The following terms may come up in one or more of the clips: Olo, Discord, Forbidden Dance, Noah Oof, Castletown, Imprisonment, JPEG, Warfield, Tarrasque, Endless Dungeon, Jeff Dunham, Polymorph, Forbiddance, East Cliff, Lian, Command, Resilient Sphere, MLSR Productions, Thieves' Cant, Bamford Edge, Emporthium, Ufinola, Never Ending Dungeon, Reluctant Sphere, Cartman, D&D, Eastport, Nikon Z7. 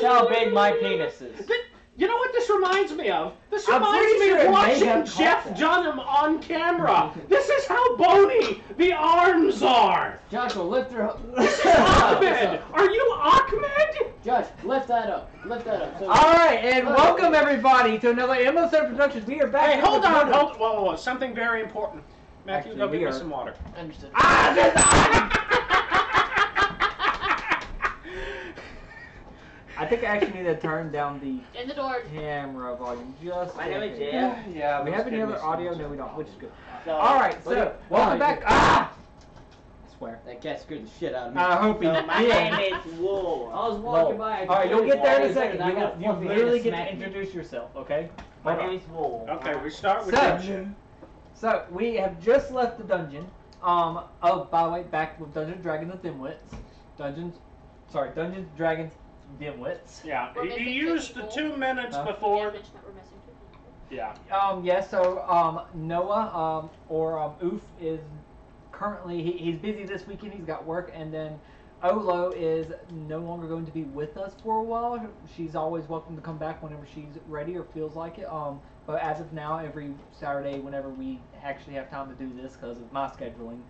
That's how big my penis is. You know what this reminds me of? This reminds me of watching Jeff Dunham on camera. This is how bony the arms are. Joshua, lift her up. This is Ahmed. Are you Ahmed? Josh, lift that up. Lift that up. So all right, and welcome everybody to another MLSR Productions. We are back. Hey, hold on. Hold, whoa, whoa. Something very important. Matthew, go get me some water. Understood. Ah, I think I actually need to turn down the camera volume just a minute. Yeah, we have any other audio? No, we don't, which is good. So, all right, so welcome back. Ah! I swear. That cat scared the shit out of me. I hope he did. My name is Wool. I was walking by. All right, you'll get there in a second. You literally get to introduce yourself, okay? My name is Wool. Okay, we start with Dungeon. So, we have just left the dungeon. Oh, by the way, back with Dungeons & Dragons and Dimwits. Dungeons & Dragons. Dimwits. Yeah, he used the 2 minutes before. Yeah. So Noah Oof is currently he's busy this weekend. He's got work, and then Olo is no longer going to be with us for a while. She's always welcome to come back whenever she's ready or feels like it. But as of now, every Saturday, whenever we actually have time to do this because of my scheduling,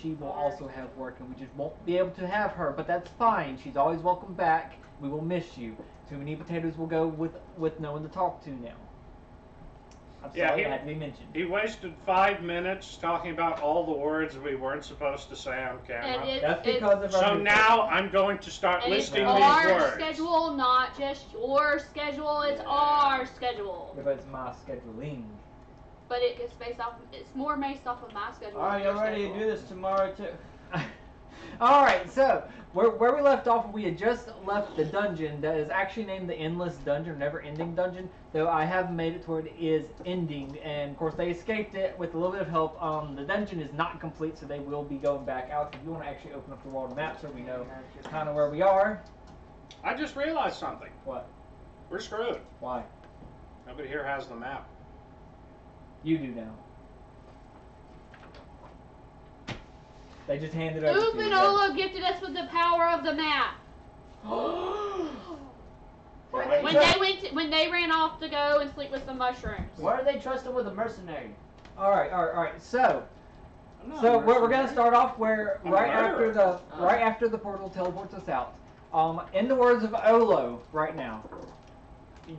she will also have work, and we just won't be able to have her, but that's fine. She's always welcome back. We will miss you. Too many potatoes will go with no one to talk to now. I'm sorry, it had to be mentioned. He wasted 5 minutes talking about all the words we weren't supposed to say on camera. That's because of our so now I'm going to start listing these words. It's our schedule, not just your schedule. It's our schedule. Yeah, but it's my scheduling. But it's based off. It's more based off of my schedule. All right, y'all ready to do this tomorrow too? All right, so where we left off, we had just left the dungeon that is actually named the Endless Dungeon, Never Ending Dungeon. Though I have made it to where it is ending, and of course they escaped it with a little bit of help. The dungeon is not complete, so they will be going back out. If you want to actually open up the world map, so we know kind of where we are. I just realized something. What? We're screwed. Why? Nobody here has the map. You do now. They just handed over to you. Ufinola gifted us with the power of the map. When they ran off to go and sleep with some mushrooms. Why are they trusting with a mercenary? All right. So we're gonna start off where right after the portal teleports us out. In the words of Olo right now,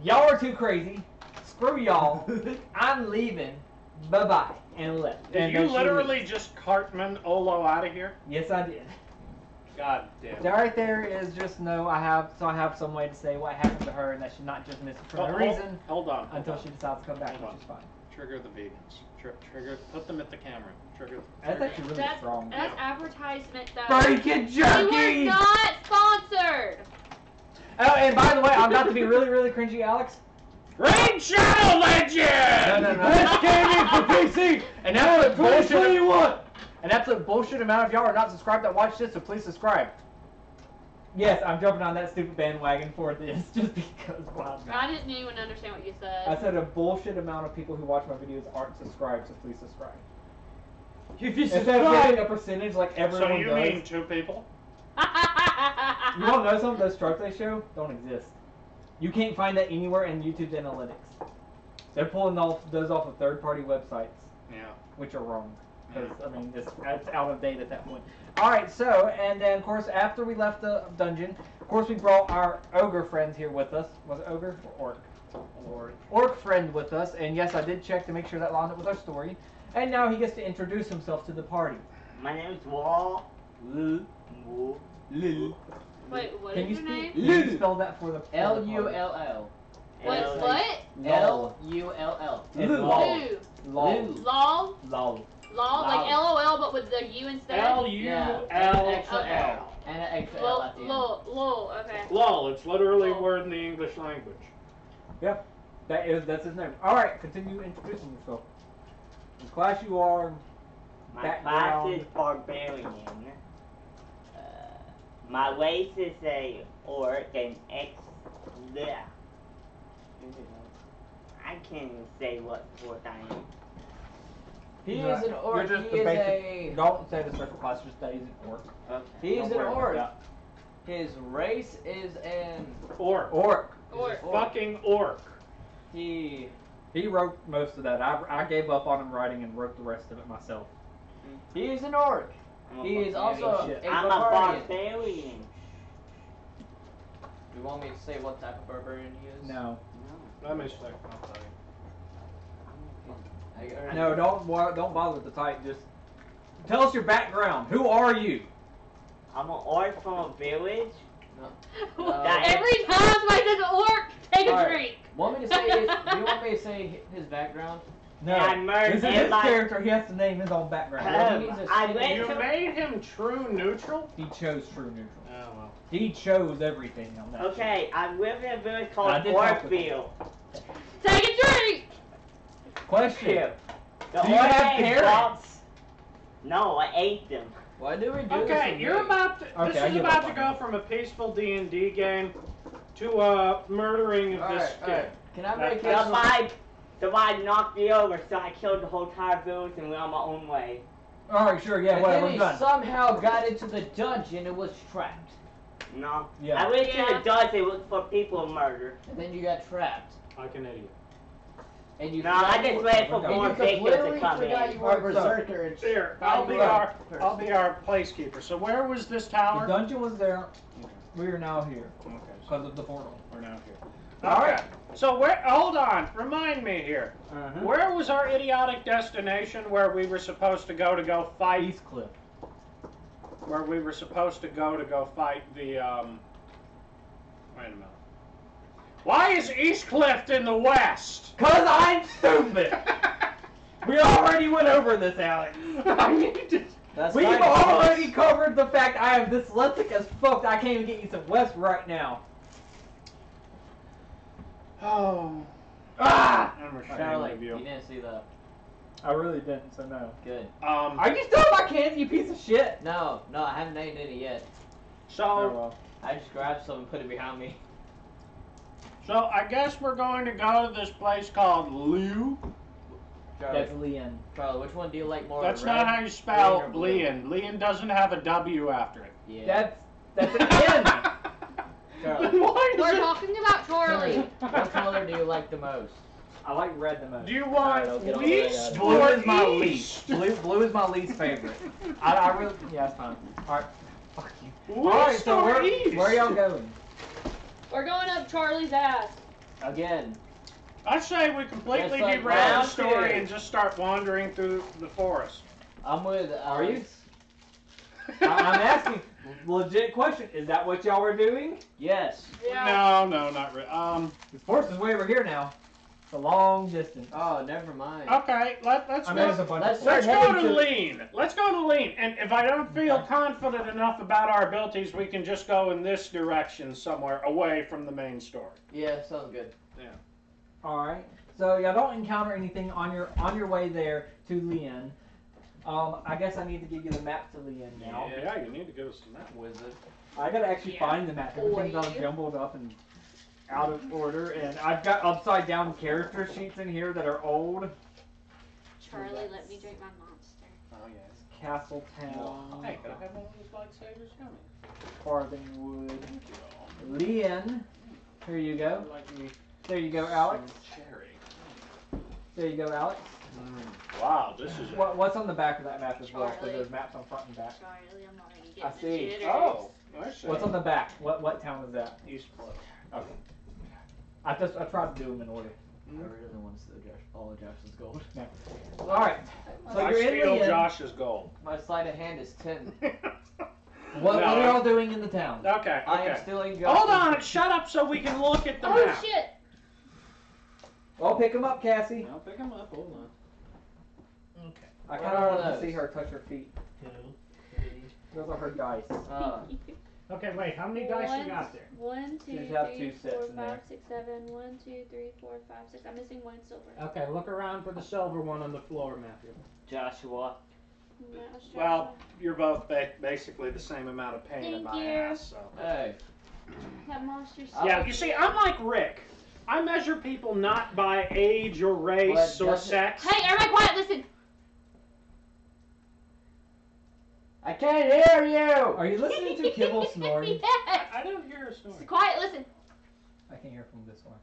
y'all are too crazy. Screw y'all, I'm leaving, bye-bye, and left. Did you literally just Cartman Olo out of here? Yes, I did. God damn. That right there is just I have some way to say what happened to her, and that she's not just missing for no reason. Hold on. Until she decides to come back, which is fine. Trigger the vegans. Trigger. Put them at the camera. Trigger. That's actually really strong. That's advertisement, though. Freaking jerky! We were not sponsored! Oh, and by the way, I'm about to be really, really cringy, Alex. Rain Shadow Legend! No. This game is for PC! And that's what bullshit. And that's a bullshit amount of y'all are not subscribed that watch this, so please subscribe. Yes, I'm jumping on that stupid bandwagon for this, just because I didn't even understand what you said. I said a bullshit amount of people who watch my videos aren't subscribed, so please subscribe. If you subscribe, instead of giving a percentage like everyone does. So you mean 2 people? You don't know some of those charts they show? Don't exist. You can't find that anywhere in YouTube's analytics. They're pulling those off of third-party websites. Yeah. Which are wrong. Because, I mean, it's out of date at that point. All right, so, and then, of course, after we left the dungeon, of course, we brought our ogre friends here with us. Was it ogre or orc? Orc friend with us. And, yes, I did check to make sure that lined up with our story. And now he gets to introduce himself to the party. My name is Wall Lulu. Wait, what is your name? Can you spell that for the L-U-L-L. What? L-U-L-L. Lol. Lol, like L-O-L, but with the U instead? L-U-L-L. And an extra L at the end. Lol, okay. Lol, it's literally a word in the English language. Yep, that's his name. Alright, continue introducing yourself. In class you are... My class is Barbarian. My race is a orc and I can't even say what sort I am. He is an orc. He is a... Don't say the circle class, just that he's an orc. Okay. He is an orc. His race is an orc. Fucking orc. He wrote most of that. I gave up on him writing and wrote the rest of it myself. He is an orc. He is also a barbarian. Do you want me to say what type of barbarian he is? No. No. I'm just like, I'll tell you. No, don't bother with the type. Just tell us your background. Who are you? I'm an orc from a village. No. Every time I said orc, take a drink. Do you want me to say his background? No. This is his character. He has to name his own background. You made him true neutral? He chose true neutral. Oh, well. He chose everything on that. Okay, I live in a village called Warfield. Take a drink! Question. Do you have carrots? No, I ate them. Why do we do this? Okay, you're about to. This is about to go from a peaceful D&D game to murdering of this kid. Can I make this? The vibe knocked me over, so I killed the whole entire village and went on my own way. Alright, sure, yeah, whatever. Then he somehow got into the dungeon and was trapped. No. Yeah. I went to the dungeon looking for people to murder. And then you got trapped. Like an idiot. And you I just waited for more victims to come in. You were a berserker and shit. I'll be our placekeeper. So where was this tower? The dungeon was there. We are now here. Okay. Because of the portal. We're now here. Alright, so hold on, remind me here. Where was our idiotic destination where we were supposed to go fight? East Cliff. Where we were supposed to go fight the, wait a minute. Why is East Cliff in the west? Cause I'm stupid! We already went over this, Alex. I need to... We've already covered the fact I am dyslexic as fuck. I can't even get you some west right now. Oh. Ah! Charlie, you didn't see that. I really didn't, so no. Good. I just don't my candy, you piece of shit! No, I haven't eaten it yet. So... Oh, well. I just grabbed some and put it behind me. So, I guess we're going to go to this place called Liu. Charlie. That's Lian. Charlie, which one do you like more? That's not how you spell Lian. Lian doesn't have a W after it. Yeah. That's an N! We're talking about Charlie. What color do you like the most? I like red the most. Do you want least or is my least? Blue is my least favorite. I really it's fine. All right, fuck you. All right, so where y'all going? We're going up Charlie's ass. Again. I say we completely derail the story and just start wandering through the forest. I'm with. Are you? I'm asking. Legit question. Is that what y'all were doing? Yes. Yeah. No, not really. The forest is way over here now. It's a long distance. Oh, never mind. Okay, let's go to Lean. Let's go to Lean. And if I don't feel confident enough about our abilities, we can just go in this direction somewhere away from the main story. Yeah, sounds good. Yeah. All right. So y'all don't encounter anything on your way there to Lean. I guess I need to give you the map to Lian now. Yeah, you need to give us the map, wizard. I gotta actually find the map. Everything's all jumbled up and out of order, and I've got upside down character sheets in here that are old. Charlie, let me drink my monster. Oh yes, Castletown. Hey, could I have one of these lightsabers coming? Farthingwood. Thank you all. Lian, here you go. There you go, Alex. There you go, Alex. Mm. Wow, this is... What's on the back of that map as well? Because there's maps on front and back. Charlie, I'm already getting the jitters. Oh, I see. What's on the back? What town is that? Eastport. Okay. I tried to do them in order. I really want to steal all of Josh's gold. Yeah. All right. So I steal Josh's gold. My sleight of hand is 10. What are y'all doing in the town? Okay. I am stealing Josh's gold. Hold on, shut up so we can look at the map. Oh, shit. I'll pick him up, Cassie. I'll pick him up. Hold on. Okay. I kind of want to see her touch her feet. 2, 3. Those are her dice. Okay, wait. How many dice you got there? 1, 2, 3, 4, 5, 6, 7. 1, 2, 3, 4, 5, 6. I'm missing one silver. Okay, look around for the silver one on the floor, Matthew. Joshua. Well, you're both basically the same amount of pain in my ass. So. Hey. That monster. Yeah. You see, I'm like Rick. I measure people not by age or race or sex. Hey, everybody quiet, listen. I can't hear you! Are you listening to Kibble snoring? Yes. I don't hear her snoring. It's quiet, listen. I can hear from this one.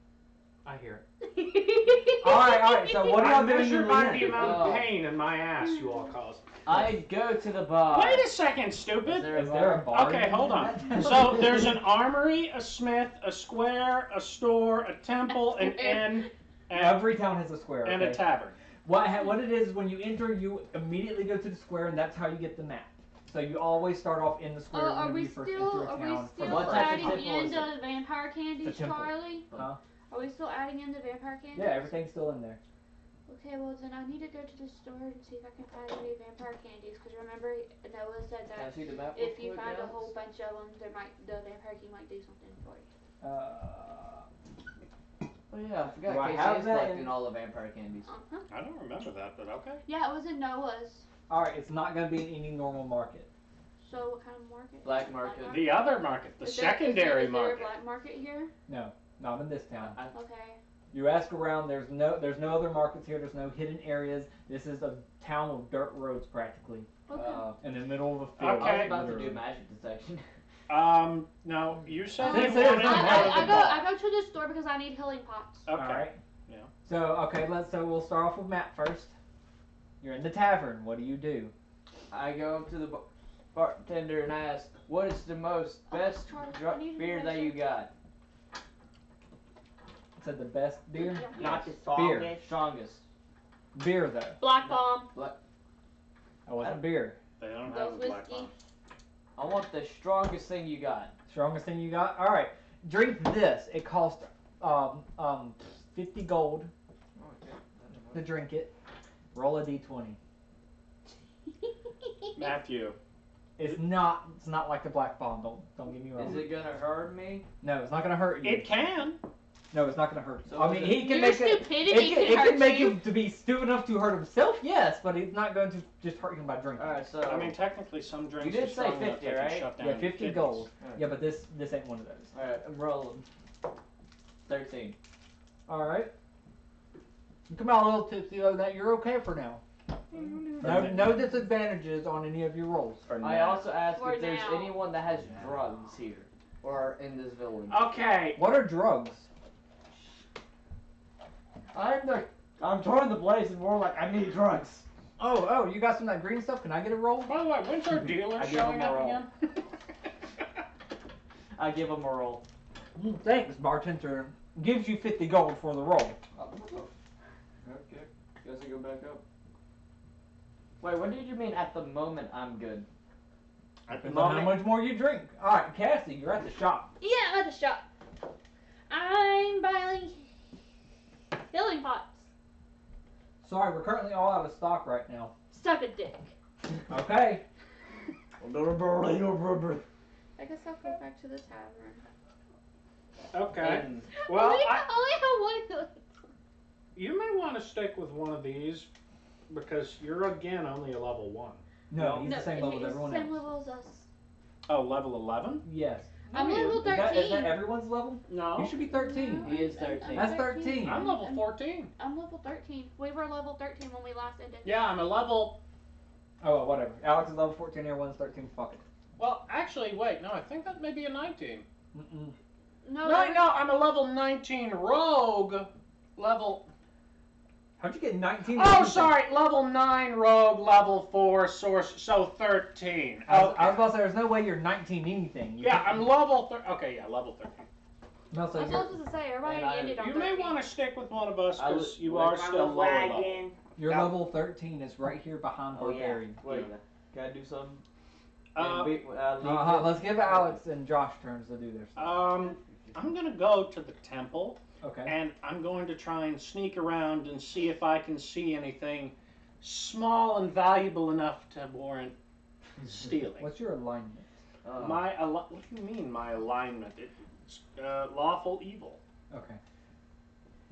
I hear it. Alright, so what do y'all do when you leave? The amount of pain in my ass you all caused. I go to the bar. Wait a second, stupid. Is there a bar? Okay, hold on. So there's an armory, a smith, a square, a store, a temple, an inn. Every town has a square. Okay? And a tavern. What it is, when you enter, you immediately go to the square, and that's how you get the map. So you always start off in the square when you first enter a town. Are we still adding in the vampire candies, Charlie? Huh? Are we still adding in the vampire candies? Yeah, everything's still in there. Okay, well then I need to go to the store and see if I can find any vampire candies. Because remember, Noah said that if you find a whole bunch of them, the vampire king might do something for you. Oh yeah, I forgot. Casey is collecting all the vampire candies. Uh-huh. I don't remember that, but okay. Yeah, it was in Noah's. Alright, it's not going to be in any normal market. So what kind of market? Black market. The other market. The secondary market. Is there a black market here? No. Not in this town. Okay. You ask around. There's no other markets here. There's no hidden areas. This is a town of dirt roads practically. Okay. In the middle of a field. Okay. I was about to do magic detection. No, you said you wanted. I go to the store because I need healing pots. Okay. All right. Yeah. So we'll start off with Matt first. You're in the tavern. What do you do? I go up to the bartender and ask, "What is the best beer that you got?" Said the best beer? Yeah. Not the strongest. Beer, though. Black Bomb. I want a beer. They don't have a Black Bomb. I want the strongest thing you got. Strongest thing you got? All right. Drink this. It costs 50 gold to drink it. Roll a d20. Matthew. It's not like the Black Bomb. Don't get me wrong. Is it going to hurt me? No, it's not going to hurt you. It can. No, it's not going to hurt you. So I mean, it can make him to be stupid enough to hurt himself, yes, but it's not going to just hurt him by drinking. All right, so I mean, technically some drinks you did say 50, right? Yeah, 50 kidneys. Gold. Right. Yeah, but this ain't one of those. All right, I'm rolling. 13. All right. You come out a little tipsy though. That you're okay for now. No disadvantages on any of your rolls. I also asked if there's anyone that has drugs here or in this village. Okay. What are drugs? I'm touring the place and we're like, I need drugs. Oh, you got some of that green stuff? Can I get a roll? By the way, when's our dealer showing up again? I give him a roll. Thanks, bartender. Gives you 50 gold for the roll. Okay. Guess I go back up. Wait, what did you mean at the moment I'm good? At the moment. How much more you drink? Alright, Cassie, you're at the shop. Yeah, I'm at the shop. I'm buying healing pots. Sorry, we're currently all out of stock right now. Suck a dick. Okay. I guess I'll go back to the tavern. Okay. Well, I only have one. You may want to stick with one of these because you're again only a level 1. No, he's the same level as everyone else. Same level as us. Oh, level 11? Yes. I'm level 13. Is that everyone's level? No. You should be 13. No, he is 13. That's 13. I'm level 14. I'm level 13. We were level 13 when we last ended. Yeah, I'm a level... Oh, whatever. Alex is level 14, everyone's 13. Fuck it. Well, actually, wait. No, I think that may be a 19. Mm-mm. No, I'm a level 19 rogue. Level... How'd you get 19? Oh, sorry. Level 9 rogue, level 4 source, so 13. I was about to say, there's no way you're 19 anything. I'm level 13. Okay, yeah, level 13. No, so I was supposed to say, everybody ended on 13. You may want to stick with one of us because you are still lower level. Your level 13 is right here behind Barbarian. Yeah. Wait, can I do something? Let's give Alex and Josh turns to do their stuff. I'm going to go to the temple. Okay. And I'm going to try and sneak around and see if I can see anything small and valuable enough to warrant stealing. What's your alignment? What do you mean, my alignment? It's lawful evil. Okay.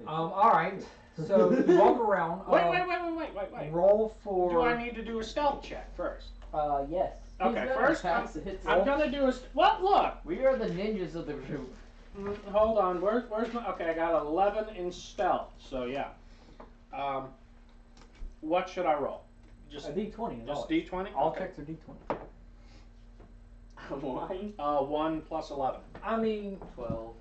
All right. So you walk around. Wait. Roll for... Do I need to do a stealth check first? Yes. Okay, first I'm going to do a... What? Look! We are the ninjas of the group. Hold on, where's my... Okay, I got 11 in stealth, so yeah. What should I roll? Just a D20. Just D20? All checks are D20. One? 1 plus 11. I mean... 12.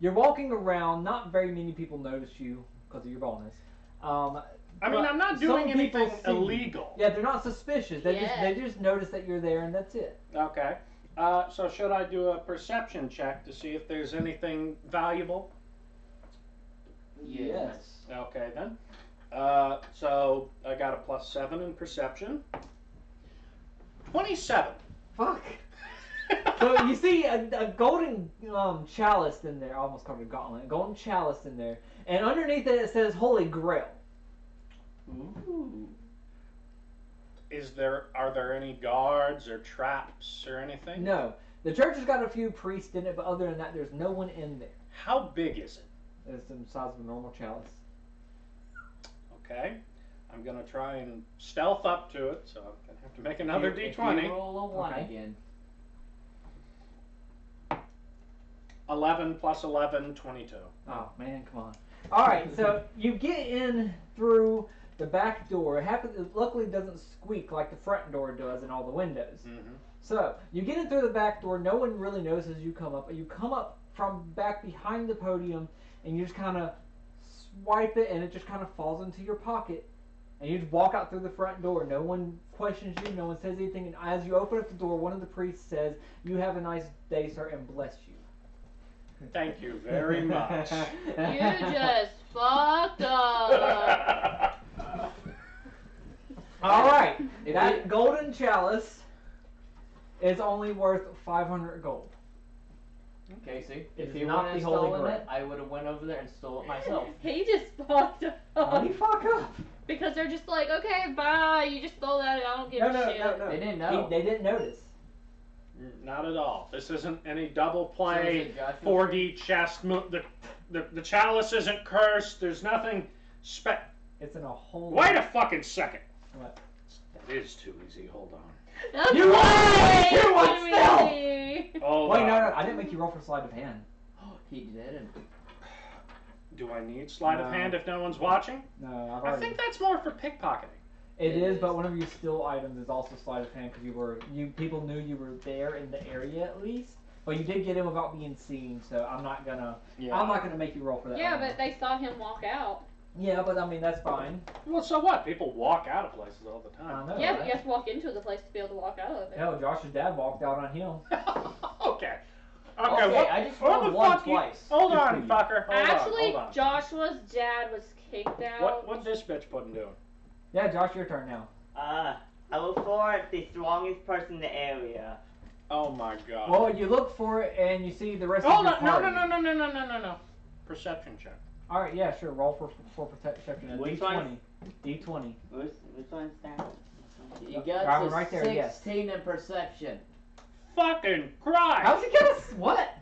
You're walking around. Not very many people notice you because of your bonus. I mean, I'm not doing anything illegal. Yeah, they're not suspicious. They just notice that you're there, and that's it. Okay. So should I do a perception check to see if there's anything valuable? Yes. Okay, then. So I got a +7 in perception. 27. Fuck. So you see a golden chalice in there. I almost covered a gauntlet. A golden chalice in there. And underneath it, it says Holy Grail. Ooh. Are there any guards or traps or anything? No. The church has got a few priests in it, but other than that, there's no one in there. How big is it? It's the size of a normal chalice. Okay. I'm going to try and stealth up to it, so I'm going to have to make another D20. Roll a 1 again. 11 plus 11, 22. Oh, man, come on. All right, so you get in through the back door. It luckily doesn't squeak like the front door does in all the windows. Mm-hmm. So you get in through the back door. No one really notices you come up. You come up from back behind the podium, and you just kind of swipe it, and it just kind of falls into your pocket. And you just walk out through the front door. No one questions you. No one says anything. And as you open up the door, one of the priests says, "You have a nice day, sir, and bless you." Thank you very much. You just fucked up. All right. That golden chalice is only worth 500 gold. Okay, see? If you wouldn't have stolen it, I would have went over there and stole it myself. He just fucked up. Why'd he fuck up? Because they're just like, okay, bye. You just stole that. I don't give a shit. No. They didn't know. They didn't notice. Not at all. This isn't any double play, 4D chess. The chalice isn't cursed. There's nothing It's in a hole. Wait a fucking second. What? That is too easy. Hold on. That's you right! You want stealth! Oh, wait, no. I didn't make you roll for sleight of hand. Oh, he didn't. Do I need sleight of hand if no one's watching? No, I think that's more for pickpocketing. It is, but one of your steal items is also sleight of hand because people knew you were there in the area at least. But you did get him without being seen, so I'm not gonna make you roll for that. Yeah, but they saw him walk out. Yeah, but I mean that's fine. Well, so what? People walk out of places all the time. I know, yeah, right? But you have to walk into the place to be able to walk out of it. Hell, Josh's dad walked out on him. Okay. Well, I just rolled one twice. Hold on, fucker. Hold on. Joshua's dad was kicked out. What's this bitch putting doing? Yeah, Josh, your turn now. I look for the strongest person in the area. Oh my god. Well, you look for it and you see the rest of your party. No. Perception check. All right, yeah, sure. Roll for perception. D20. D20. Which one's that? You got to right there, 16 in perception. Fucking Christ! How's he gonna what?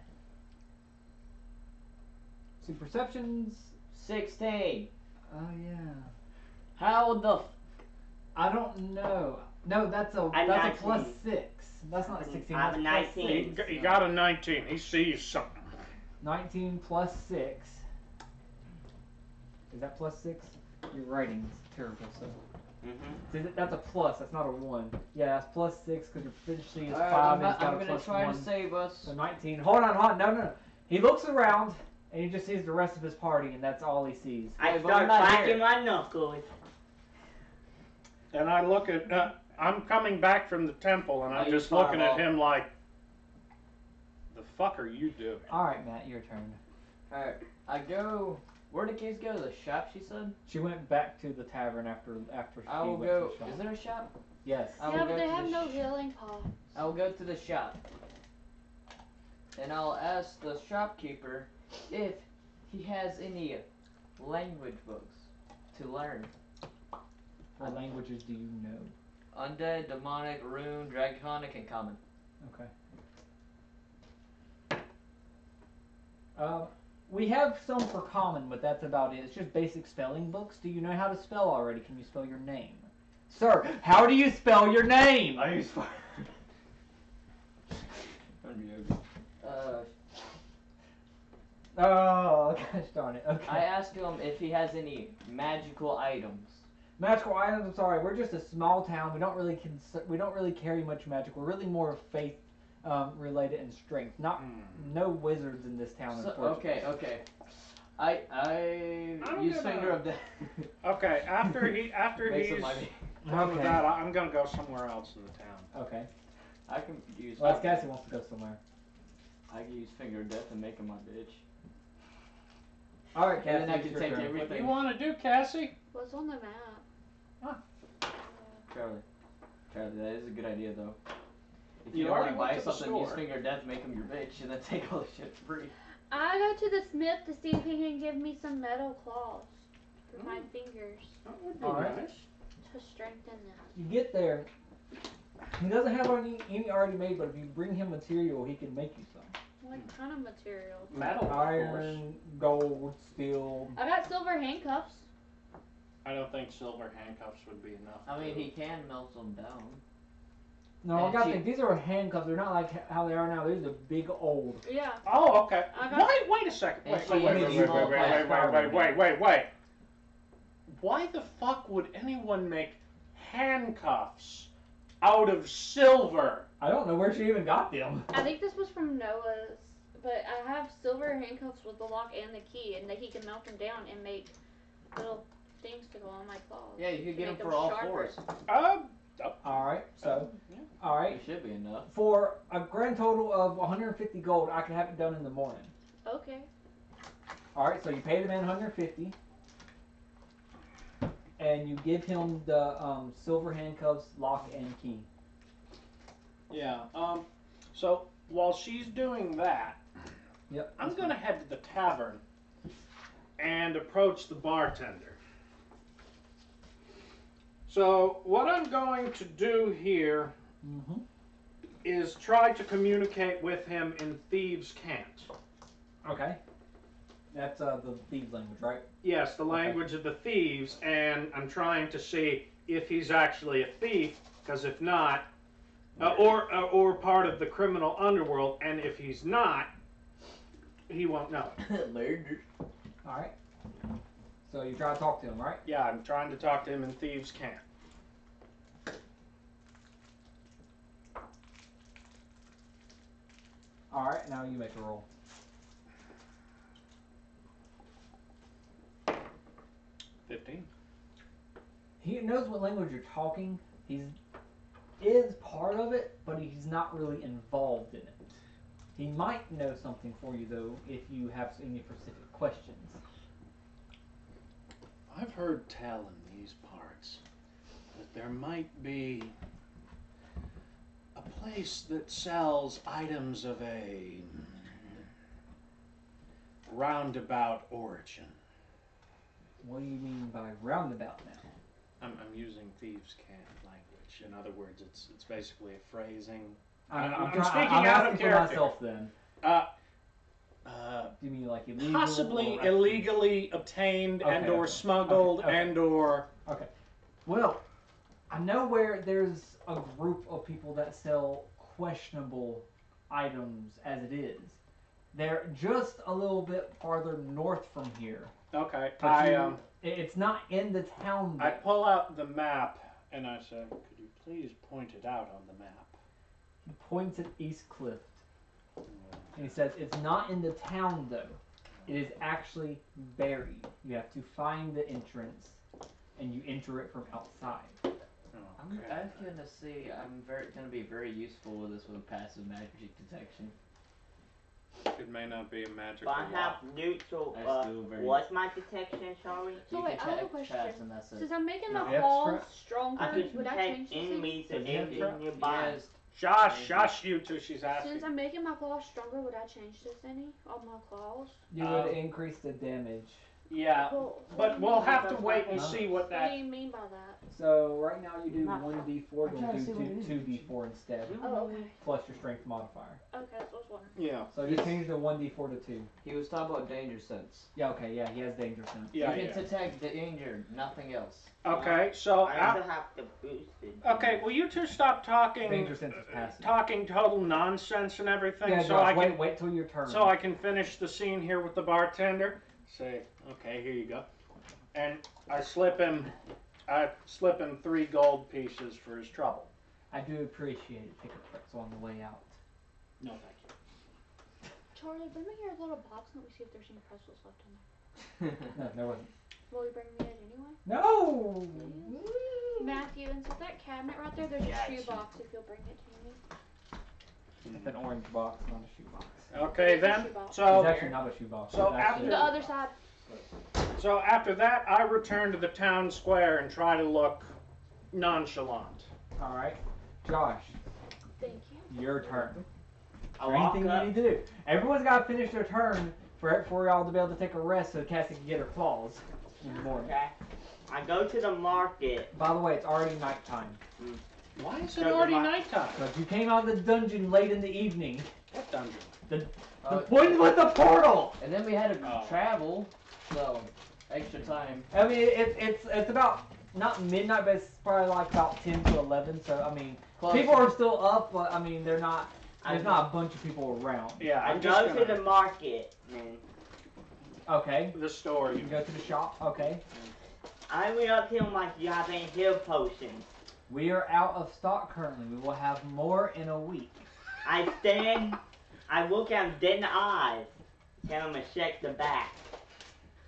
See perceptions. 16. Oh yeah. How the I don't know. No, that's a +6. That's not 16. I have a 19. He got a 19. He sees something. 19 plus 6. Is that +6? Your writing is terrible, so. Mm-hmm. See, that's a plus. That's not a 1. Yeah, that's +6 because your proficiency is 5. I'm going to try to save us. So 19. Hold on. No. He looks around and he just sees the rest of his party, and that's all he sees. I start biting my knuckles. And I look at, I'm coming back from the temple, and I'm just looking at him like, the fuck are you doing? All right, Matt, your turn. All right, I go, where did Case go? The shop, she said? She went back to the tavern after she went to the shop. Is there a shop? Yes. Yeah, but they have no healing pots. I will go to the shop, and I'll ask the shopkeeper if he has any language books to learn. What languages do you know? Undead, demonic, rune, draconic, and common. Okay. We have some for common, but that's about it. It's just basic spelling books. Do you know how to spell already? Can you spell your name? Sir, how do you spell your name? I use fire. Oh, gosh darn it. Okay. I asked him if he has any magical items. Magical items. I'm sorry, we're just a small town. We don't really carry much magic. We're really more faith related in strength. Not no wizards in this town. So, unfortunately. Okay. I use finger of death. Okay, after he's done with that, I'm gonna go somewhere else in the town. Okay. I can use. Well, this guy wants to go somewhere. I can use finger of death and make him my bitch. All right, Cassie. And then I can take everything. What do you want to do, Cassie? What's on the map? Huh. Charlie, that is a good idea though. If you already want to buy something, use finger of death, make him your bitch, and then take all the shit free. I go to the smith to see if he can give me some metal claws for my fingers. That would be nice. To strengthen them. You get there. He doesn't have any already made, but if you bring him material, he can make you some. What kind of material? Metal. Iron, gold, steel. I got silver handcuffs. I don't think silver handcuffs would be enough. I mean, he can melt them down. No, I gotta think. These are handcuffs. They're not like how they are now. These are big old. Yeah. Oh, okay. Wait a second. Wait. Why the fuck would anyone make handcuffs out of silver? I don't know where she even got them. I think this was from Noah's, but I have silver handcuffs with the lock and the key, and that he can melt them down and make little things to go on my claws. Yeah, you could get them for all fours. Alright, so. Yeah. Alright. It should be enough. For a grand total of 150 gold, I can have it done in the morning. Okay. Alright, so you pay the man 150. And you give him the silver handcuffs, lock, and key. Yeah. So while she's doing that, I'm going to head to the tavern and approach the bartender. So what I'm going to do here is try to communicate with him in Thieves' Cant. Okay. That's the thieves' language, right? Yes, the language of the thieves, and I'm trying to see if he's actually a thief, because if not, or part of the criminal underworld, and if he's not, he won't know. All right. So you try to talk to him, right? Yeah, I'm trying to talk to him in Thieves' Cant. All right, now you make a roll. He knows what language you're talking. He is part of it, but he's not really involved in it. He might know something for you though, if you have any specific questions. I've heard tell in these parts that there might be a place that sells items of a roundabout origin. What do you mean by roundabout now? I'm using Thieves' Cant language. In other words, it's basically a phrasing. I'm speaking out of character. For myself then. Do you mean like illegal? Possibly illegally obtained and/or smuggled and/or. Okay. Well, I know where there's a group of people that sell questionable items as it is. They're just a little bit farther north from here. Okay. But it's not in the town there. I pull out the map and I say, could you please point it out on the map? He points at East Cliff. And he says, it's not in the town though. It is actually buried. You have to find the entrance and you enter it from outside. Okay. I'm gonna see, gonna be very useful with this with passive magic detection. It may not be a magical one. I have neutral. What's my detection, sorry? So wait, I have a question. Since I'm making the claws stronger, would I change this? Shush, you two, she's asking. Since I'm making my claws stronger, would I change this any? On my claws? You would increase the damage. Yeah, but we'll have to wait and see what that... What do you mean by that? So right now you do 1d4, you do 2d4 instead. Oh, okay. Plus your strength modifier. Okay, that's what I was wondering. Yeah. So you change the 1d4 to 2. He was talking about danger sense. Yeah, okay, yeah, he has danger sense. Yeah, you can detect the danger, nothing else. Okay, so... I have to boost it. Okay, well you two stop talking... Danger sense is passive. Talking total nonsense and everything, yeah, so I can... Wait till your turn. So I can finish the scene here with the bartender. Say, okay, here you go. And I slip him 3 gold pieces for his trouble. I do appreciate it. Pick up on the way out. No, thank you. Charlie, bring me your little box and let me see if there's any pretzels left in there. No, there wasn't. Will you bring me it anyway? No! Please? Matthew, inside that cabinet right there, there's a shoe box if you'll bring it to me. It's an orange box, not a shoe box. Okay, then. So it's actually not a shoe box. So after the other side. So after that, I return to the town square and try to look nonchalant. All right, Josh. Thank you. Your turn. Is there anything you need to do? Everyone's got to finish their turn for y'all to be able to take a rest so Cassie can get her claws in the morning. Okay. I go to the market. By the way, it's already nighttime. Mm. Why is it already nighttime? Because you came out of the dungeon late in the evening. What dungeon? The one with the portal. And then we had to travel, so extra time. I mean, it's about not midnight, but it's probably like about 10 to 11. So I mean, people are still up, but I mean, they're not. There's not a bunch of people around. Yeah, I go to the market, man. Okay. The store. You go to the shop. Okay. I went up here like you have any heal potions. We are out of stock currently. We will have more in a week. I stand. I look at him dead in the eyes. Tell him to check the back.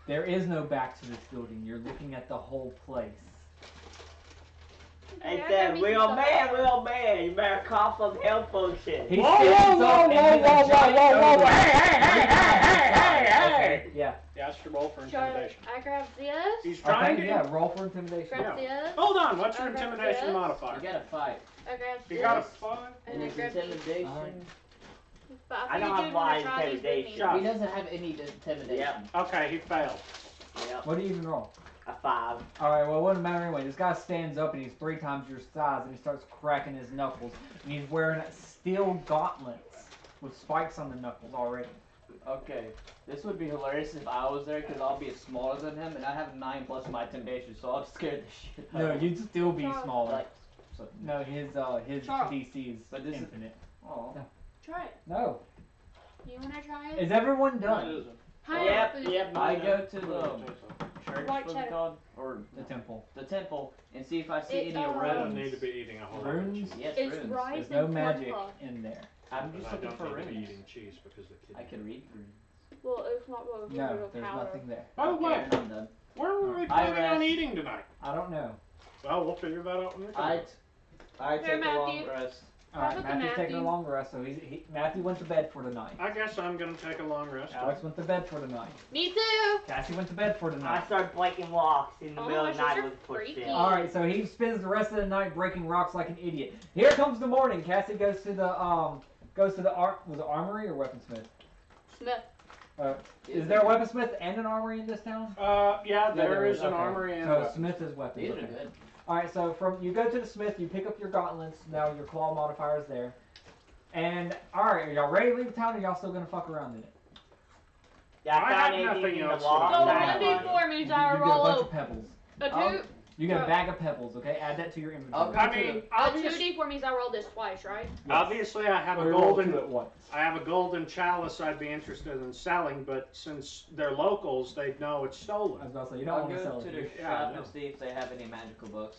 There is no back to this building. You're looking at the whole place. I said, real man, you better cough up health potion. He stands up and whoa. Hey. Yeah. Yeah, I should roll for intimidation. I grab this. He's trying to. Yeah, roll for intimidation. Grab this. Hold on, what's your intimidation modifier? You got a 5. I grab this. You got a 5? And I grab intimidation. I don't have my intimidation. He doesn't have any intimidation. Yep. Okay, he failed. Yep. What do you even roll? A 5. Alright, well it wouldn't matter anyway. This guy stands up and he's 3 times your size and he starts cracking his knuckles. And he's wearing steel gauntlets with spikes on the knuckles already. Okay, this would be hilarious if I was there because I'll be smaller than him and I have 9 plus my intimidation, so I'll scare the shit out of him. No, you'd still be smaller. Like, so, no, his DC is infinite. Oh. Try it. No. You want to try it? Is everyone done? Yep. I go to the church, what's it called? Or the temple. The temple, and see if I see any runes. I don't need to be eating a whole bunch. Yes, runes. There's no magic in there. I'm just looking for runes. I don't need to be eating cheese because the kid. I can read runes. Well, it's not what we're doing. No, there's nothing there. Oh, wait. I'm done. Where were we planning on eating tonight? I don't know. Well, we'll figure that out when we come. I take a long rest. Alright, Matthew's taking a long rest, so Matthew went to bed for the night. I guess I'm going to take a long rest. Alex went to bed for the night. Me too! Cassie went to bed for the night. I started breaking rocks in the middle of the night with footsteps. Alright, so he spends the rest of the night breaking rocks like an idiot. Here comes the morning. Cassie goes to the, was it armory or weaponsmith? Smith. Is there a weaponsmith and an armory in this town? Yeah, there is an armory and a smith is weapons. These are good. Alright, so you go to the smith, you pick up your gauntlets, now your claw modifier is there. And, alright, are y'all ready to leave town or y'all still gonna fuck around in it? Yeah, I have nothing else. So 1d4 means I roll a bunch of pebbles. You get a bag of pebbles, okay? Add that to your inventory. A 2d4 means I rolled this twice, right? Yes. Obviously, I have a golden chalice I'd be interested in selling, but since they're locals, they'd know it's stolen. I was about to say, you don't want to sell it. I'll go to the shop and see if they have any magical books.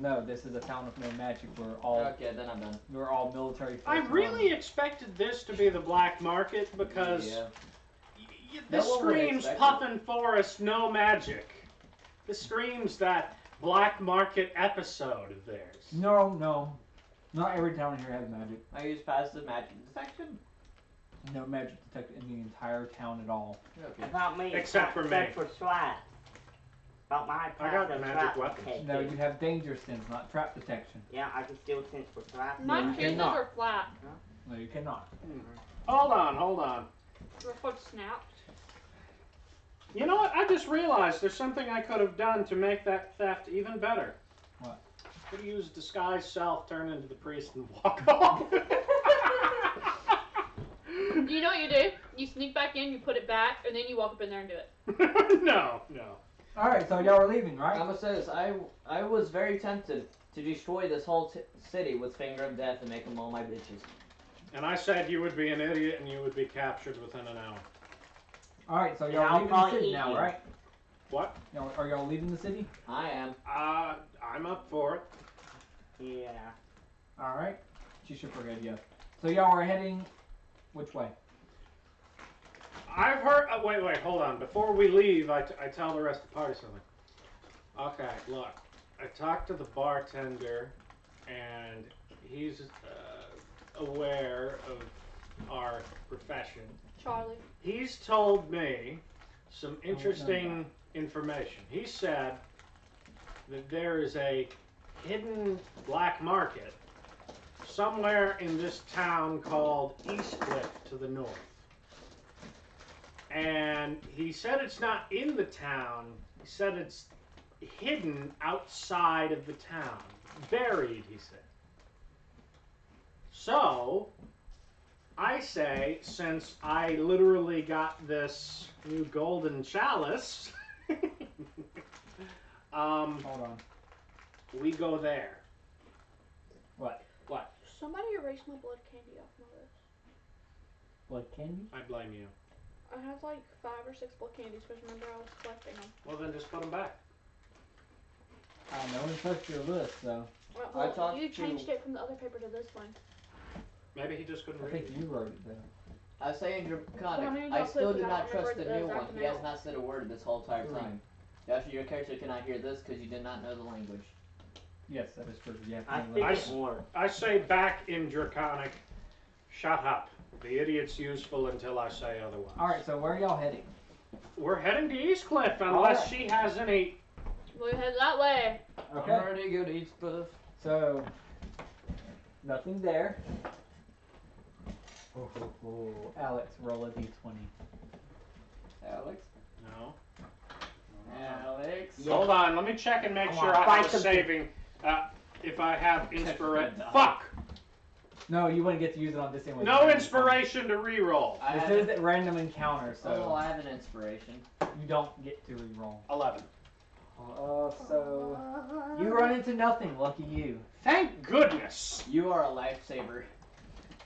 No, this is a town with no magic. We're all then I'm done. We're all military. I really expected this to be the black market because this screams Puffin Forest, no magic. This screams that black market episode of theirs. No. Not every town here has magic. I use passive magic detection. No magic detected in the entire town at all. Okay. About me. Except for Swat. About my I got the magic weapon. No, you have danger sense, not trap detection. Yeah, I can still sense for traps. My chances are flat. No, you cannot. Mm-hmm. Hold on. Your foot snapped. You know what? I just realized there's something I could have done to make that theft even better. What? I could have used disguise self, turn into the priest, and walk off. You know what you do? You sneak back in, you put it back, and then you walk up in there and do it. No. All right, so y'all are leaving, right? I'm gonna say this. I was very tempted to destroy this whole city with Finger of Death and make them all my bitches. And I said you would be an idiot and you would be captured within an hour. Alright, so y'all are leaving the city now, right? What? Are y'all leaving the city? I am. I'm up for it. Yeah. Alright. She shook her head, yeah. So y'all are heading which way? I've heard... wait, hold on. Before we leave, I tell the rest of the party something. Okay, look. I talked to the bartender, and he's aware of our profession. Charlie. He's told me some interesting information. He said that there is a hidden black market somewhere in this town called East Cliff to the north. And he said it's not in the town. He said it's hidden outside of the town. Buried, he said. So, I say, since I literally got this new golden chalice... hold on. We go there. What? What? Somebody erased my blood candy off my list. Blood candy? I blame you. I have like 5 or 6 blood candies because remember I was collecting them. Well then just put them back. I don't know, we touched your list, so. Well, I talked you changed it from the other paper to this one. Maybe he just couldn't read it. I think you wrote it down. I was saying Draconic, I still do not trust the new one. He has not said a word this whole entire time. Joshua, your character cannot hear this because you did not know the language. Yes, that is true. Yeah, I say back in Draconic, shut up. The idiot's useful until I say otherwise. Alright, so where are y'all heading? We're heading to East Cliff, unless she has any... We'll head that way. Okay. I'm ready to go to East Cliff. So, nothing there. Oh. Alex, roll a d20. Alex? No. Alex? Yeah. Hold on, let me check and make sure I'm saving. If I have inspiration. Fuck! No, you wouldn't get to use it on this anyway. No inspiration to reroll. This is a random encounter, so... Oh, I have an inspiration. You don't get to reroll. 11. So... You run into nothing, lucky you. Thank goodness! You are a lifesaver.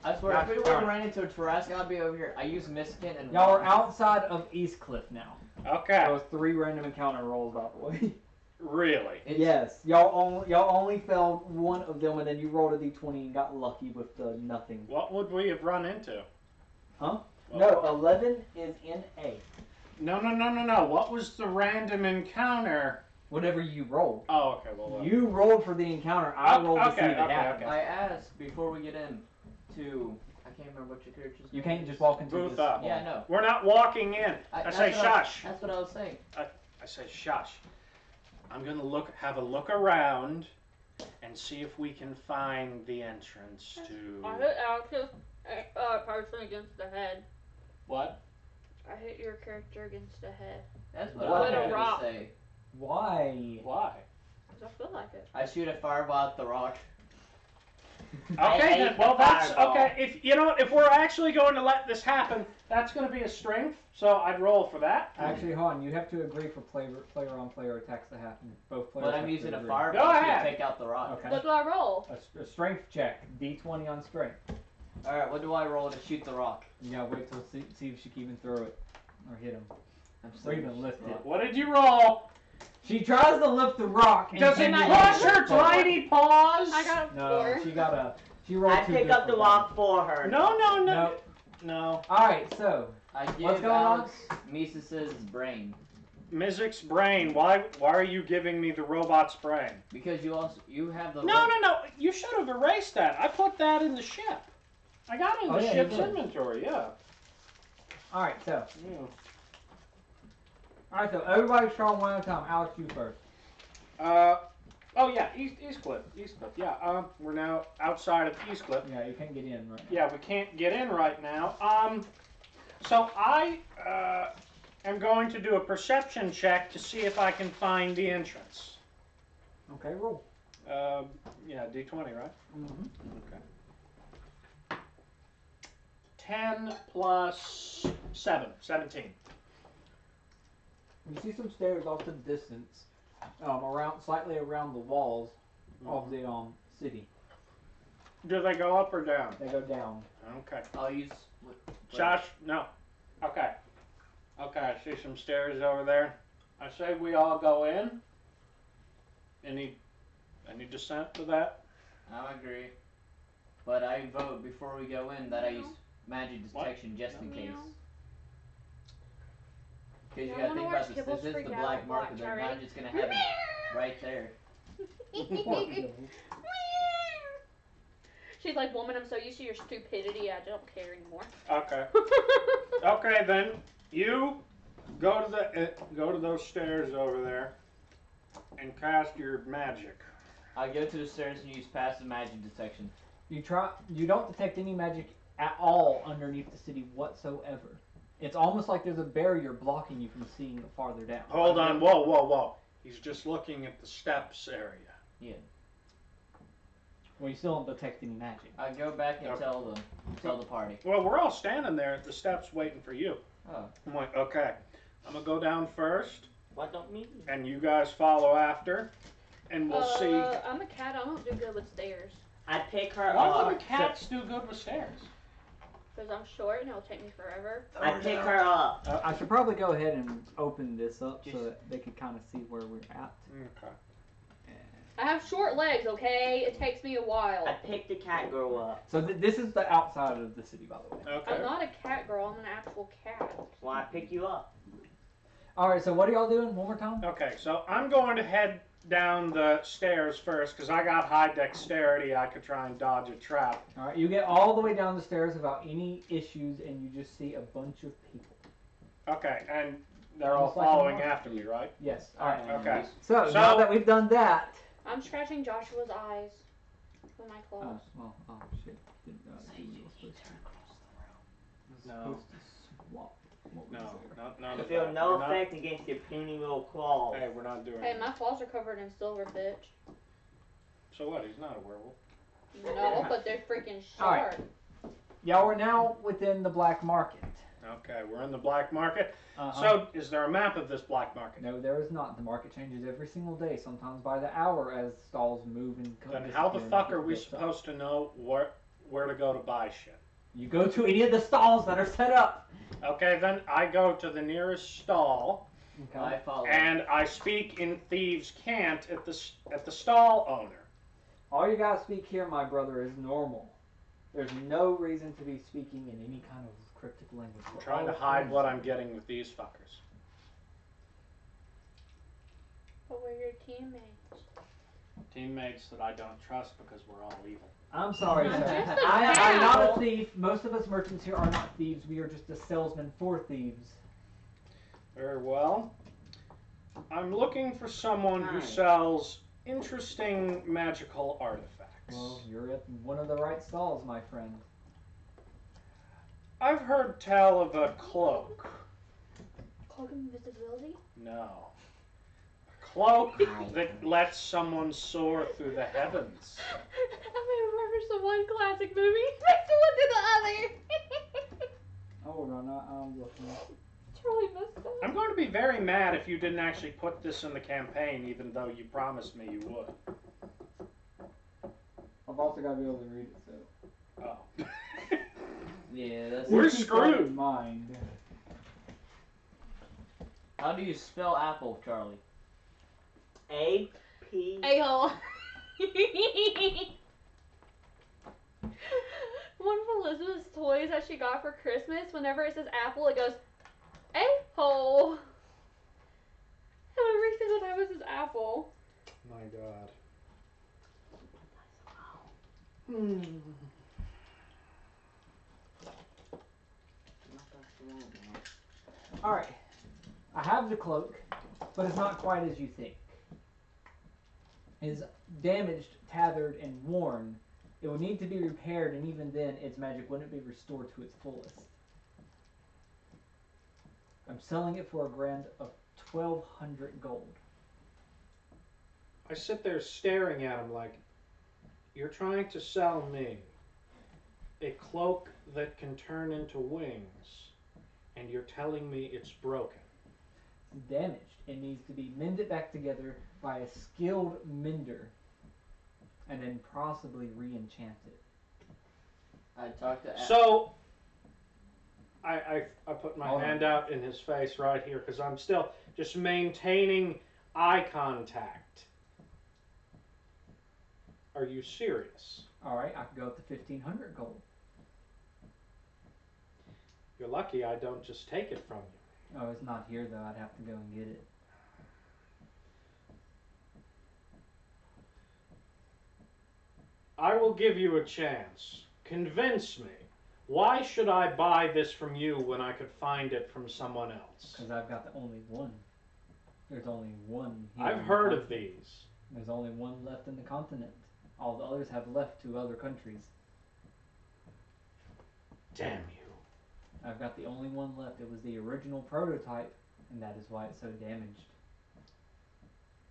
I swear, if we would have ran into a Tarrasque, I'd be over here. I use Miskin and... Y'all are outside of East Cliff now. Okay. So it's 3 random encounter rolls, by the way. Really? Yes. Y'all only failed one of them, and then you rolled a d20 and got lucky with the nothing. What would we have run into? Huh? Well, no, 11 is in A. No. What was the random encounter? Whatever you rolled. Oh, okay. Well, you rolled for the encounter. I rolled to see if it happened. I asked before we get in to... I can't remember what your character's name is. You can't just walk into this. Yeah, I know. We're not walking in. I say shush. That's what I was saying. I say shush. I'm gonna have a look around and see if we can find the entrance to... I hit Alex's person against the head. What? I hit your character against the head. That's what I was gonna say. Why? Why? Because I feel like it. I shoot a fireball at the rock. Okay, then, well, that's... Okay, if you know, if we're actually going to let this happen, that's going to be a strength, so I'd roll for that. Actually, hold on, you have to agree for player-on-player attacks to happen. Both players. But I'm using a fireball to take out the rock. Okay. What do I roll? A strength check. D20 on strength. Alright, what do I roll to shoot the rock? Yeah, wait till see if she can even throw it. Or hit him. Or even lift it. What did you roll? She tries to lift the rock. Does it crush her tiny paws? I got a 4. No, she got a... She rolled 2. I pick up the rock for her. No. All right, so what's going on? Misic's brain. Misic's brain. Why are you giving me the robot's brain? Because you have the... No. You should have erased that. I put that in the ship. I got it in the ship's inventory. Yeah. All right, so. Yeah. Alright, so everybody's trying one at a time. Alex, you first. East Cliff. Yeah, we're now outside of East Cliff. Yeah, you can't get in right now. Yeah, we can't get in right now. So I am going to do a perception check to see if I can find the entrance. Okay, roll. Yeah, D20, right? Mm-hmm. Okay. 10 plus 7, 17. You see some stairs off to the distance, slightly around the walls of the city. Do they go up or down? They go down. Okay. I'll use... Josh, no. Okay, I see some stairs over there. I say we all go in. Any dissent to that? I agree. But I vote before we go in that I use magic detection just in case. Because you gotta think about this. This is the black market. They're not just gonna have it right there. She's like, woman, I'm so used to your stupidity, I don't care anymore. Okay. Okay, then you go to the go to those stairs over there and cast your magic. I go to the stairs and use passive magic detection. You don't detect any magic at all underneath the city whatsoever. It's almost like there's a barrier blocking you from seeing it farther down. Hold on, whoa, whoa, whoa. He's just looking at the steps area. Yeah. Well, you still don't detect any magic. I go back and tell the party. Well, we're all standing there at the steps waiting for you. Oh. I'm like, okay, I'm going to go down first. What don't mean? And you guys follow after, and we'll see. I'm a cat. I don't do good with stairs. I'd pick her up. Why would cats do good with stairs? Because I'm short and it'll take me forever. I'd pick her up. I should probably go ahead and open this up so that they can kind of see where we're at. Okay. I have short legs, okay? It takes me a while. I picked the cat girl up. So this is the outside of the city, by the way. Okay. I'm not a cat girl. I'm an actual cat. Well, I pick you up. All right, so what are y'all doing? One more time? Okay, so I'm going to head down the stairs first because I got high dexterity. I could try and dodge a trap. All right, you get all the way down the stairs without any issues, and you just see a bunch of people. Okay, and they're all following after me, right? Yes. All right, okay. So now that we've done that... I'm scratching Joshua's eyes with my claws. Oh, shit. Didn't know so you turn across the room. No. Feel no effect against your puny little claws. Hey, we're not doing that. My claws are covered in silver, bitch. So what? He's not a werewolf. No, but they're freaking sharp. Right. Y'all are now within the black market. Okay, we're in the black market. So, is there a map of this black market? No, there is not. The market changes every single day, sometimes by the hour, as stalls move and go. Then how the fuck are we supposed to know where to go to buy shit? You go to any of the stalls that are set up. Okay, then I go to the nearest stall. Okay. I follow. And I speak in thieves' cant at the stall owner. All you guys speak here, my brother, is normal. There's no reason to be speaking in any kind of cryptic language. I'm trying to hide what I'm getting with these fuckers. But we're your teammates. Teammates that I don't trust because we're all evil. I'm sorry, sir. I'm not a thief. Most of us merchants here are not thieves. We are just a salesman for thieves. Very well. I'm looking for someone who sells interesting magical artifacts. Well, you're at one of the right stalls, my friend. I've heard tell of a cloak. Cloak of invisibility? No. A cloak that lets someone soar through the heavens. I remember some one classic movie. Next one to the other. Hold on, I'm looking. Charlie messed up. I'm going to be very mad if you didn't actually put this in the campaign, even though you promised me you would. I've also got to be able to read it, so. Oh. Yeah, that's... We're screwed! In mind. How do you spell apple, Charlie? A-P... A-hole. One of Elizabeth's toys that she got for Christmas, whenever it says apple, it goes, A-hole. And every single time it says apple. My god. Hmm... Alright, I have the cloak, but it's not quite as you think. It's damaged, tattered, and worn. It would need to be repaired, and even then, its magic wouldn't be restored to its fullest. I'm selling it for a grand of 1,200 gold. I sit there staring at him like, you're trying to sell me a cloak that can turn into wings. And you're telling me it's broken. It's damaged. It needs to be mended back together by a skilled mender. And then possibly re-enchant it. I talked to... So, I put my hand out in his face right here because I'm still just maintaining eye contact. Are you serious? All right, I can go up to 1,500 gold. You're lucky I don't just take it from you. Oh, it's not here, though. I'd have to go and get it. I will give you a chance. Convince me. Why should I buy this from you when I could find it from someone else? Because I've got the only one. There's only one here. I've heard of these. There's only one left in the continent. All the others have left to other countries. Damn you. I've got the only one left. It was the original prototype, and that is why it's so damaged.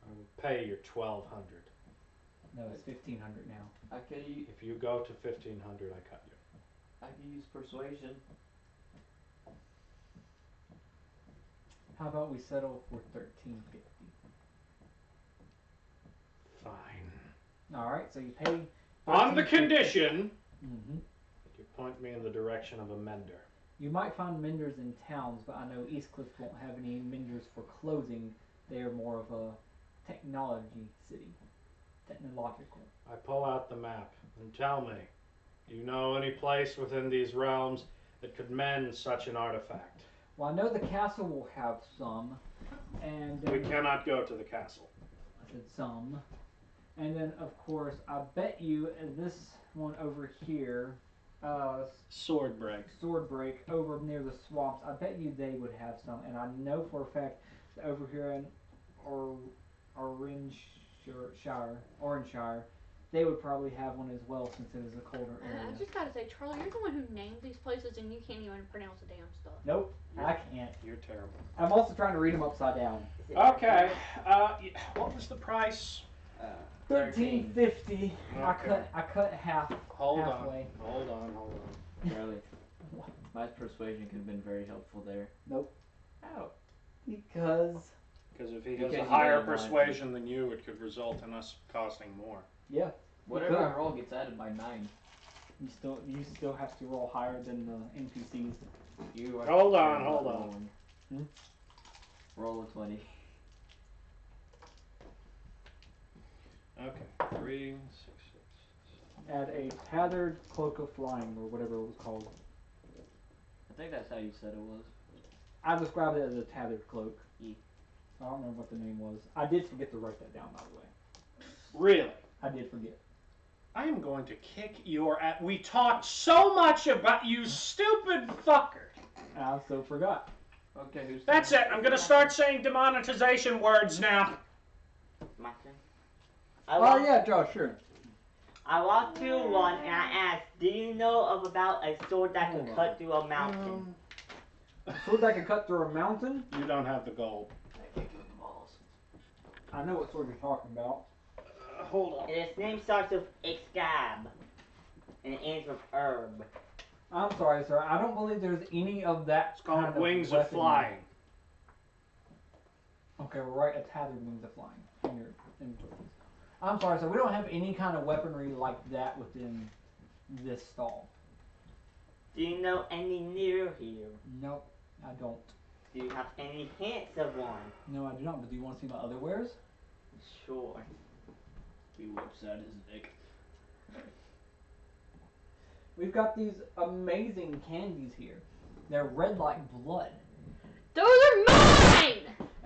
I will pay your 1,200. No, it's 1,500 now. If you go to 1,500, I cut you. I can use persuasion. How about we settle for 1,350? Fine. All right, so you pay. On the condition. You point me in the direction of a mender. You might find menders in towns, but I know East Cliff won't have any menders for clothing. They're more of a technology city. Technological. I pull out the map and tell me, do you know any place within these realms that could mend such an artifact? Well, I know the castle will have some, and we cannot go to the castle. I said some, and then of course I bet you this one over here, Swordbreak over near the swamps. I bet you they would have some, and I know for a fact that over here in Orangeshire, they would probably have one as well since it is a colder area. I just gotta say, Charlie, you're the one who named these places and you can't even pronounce the damn stuff. Nope, I can't. You're terrible. I'm also trying to read them upside down. Okay, what was the price? 13.50. Okay. I cut half. Hold on. Charlie, what? My persuasion could have been very helpful there. Nope. How? Because if he has a higher persuasion than you, it could result in us costing more. Yeah. Whatever I roll gets added by 9. You still have to roll higher than the NPCs. Hold on. Roll a 20. Okay. 3, 6, 6, 7. Add a tattered cloak of flying or whatever it was called. I think that's how you said it was. I described it as a tattered cloak. Yeah. I don't remember what the name was. I did forget to write that down, by the way. Really? I did forget. I am going to kick your ass. We talked so much about you, stupid fucker. I still forgot. Okay, who's that's it. I'm going to start saying demonetization words now. My turn. Josh, sure. I walked through one and I asked, do you know about a sword that can cut through a mountain? A sword that can cut through a mountain? You don't have the gold. I know what sword you're talking about. Hold on. And its name starts with Excab, and it ends with herb. I'm sorry, sir. I don't believe there's any of that. It's called Wings of Flying. Okay, we'll write a tattered Wings of Flying in your inventory. I'm sorry, sir. We don't have any kind of weaponry like that within this stall. Do you know any near here? Nope, I don't. Do you have any hints of one? No, I do not, but do you want to see my other wares? Sure. He whips out his dick. We've got these amazing candies here. They're red like blood. Those are mine!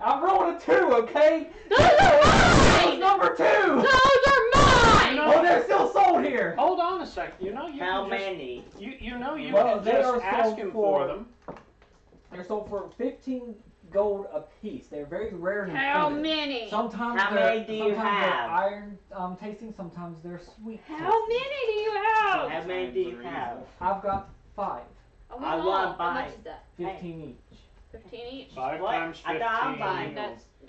I rolled a 2, okay? Those are mine! That's number 2! Those are mine! Oh, they're still sold here! Hold on a second. How many? You know you can just ask him for them. They're sold for 15 gold a piece. They're very rare. How many? Sometimes they're iron tasting, sometimes they're sweet. How many do you have? How many do you have? I've got 5. I want 5. How much is that? 15 each. 15 each? 5 times 15. I'm buying.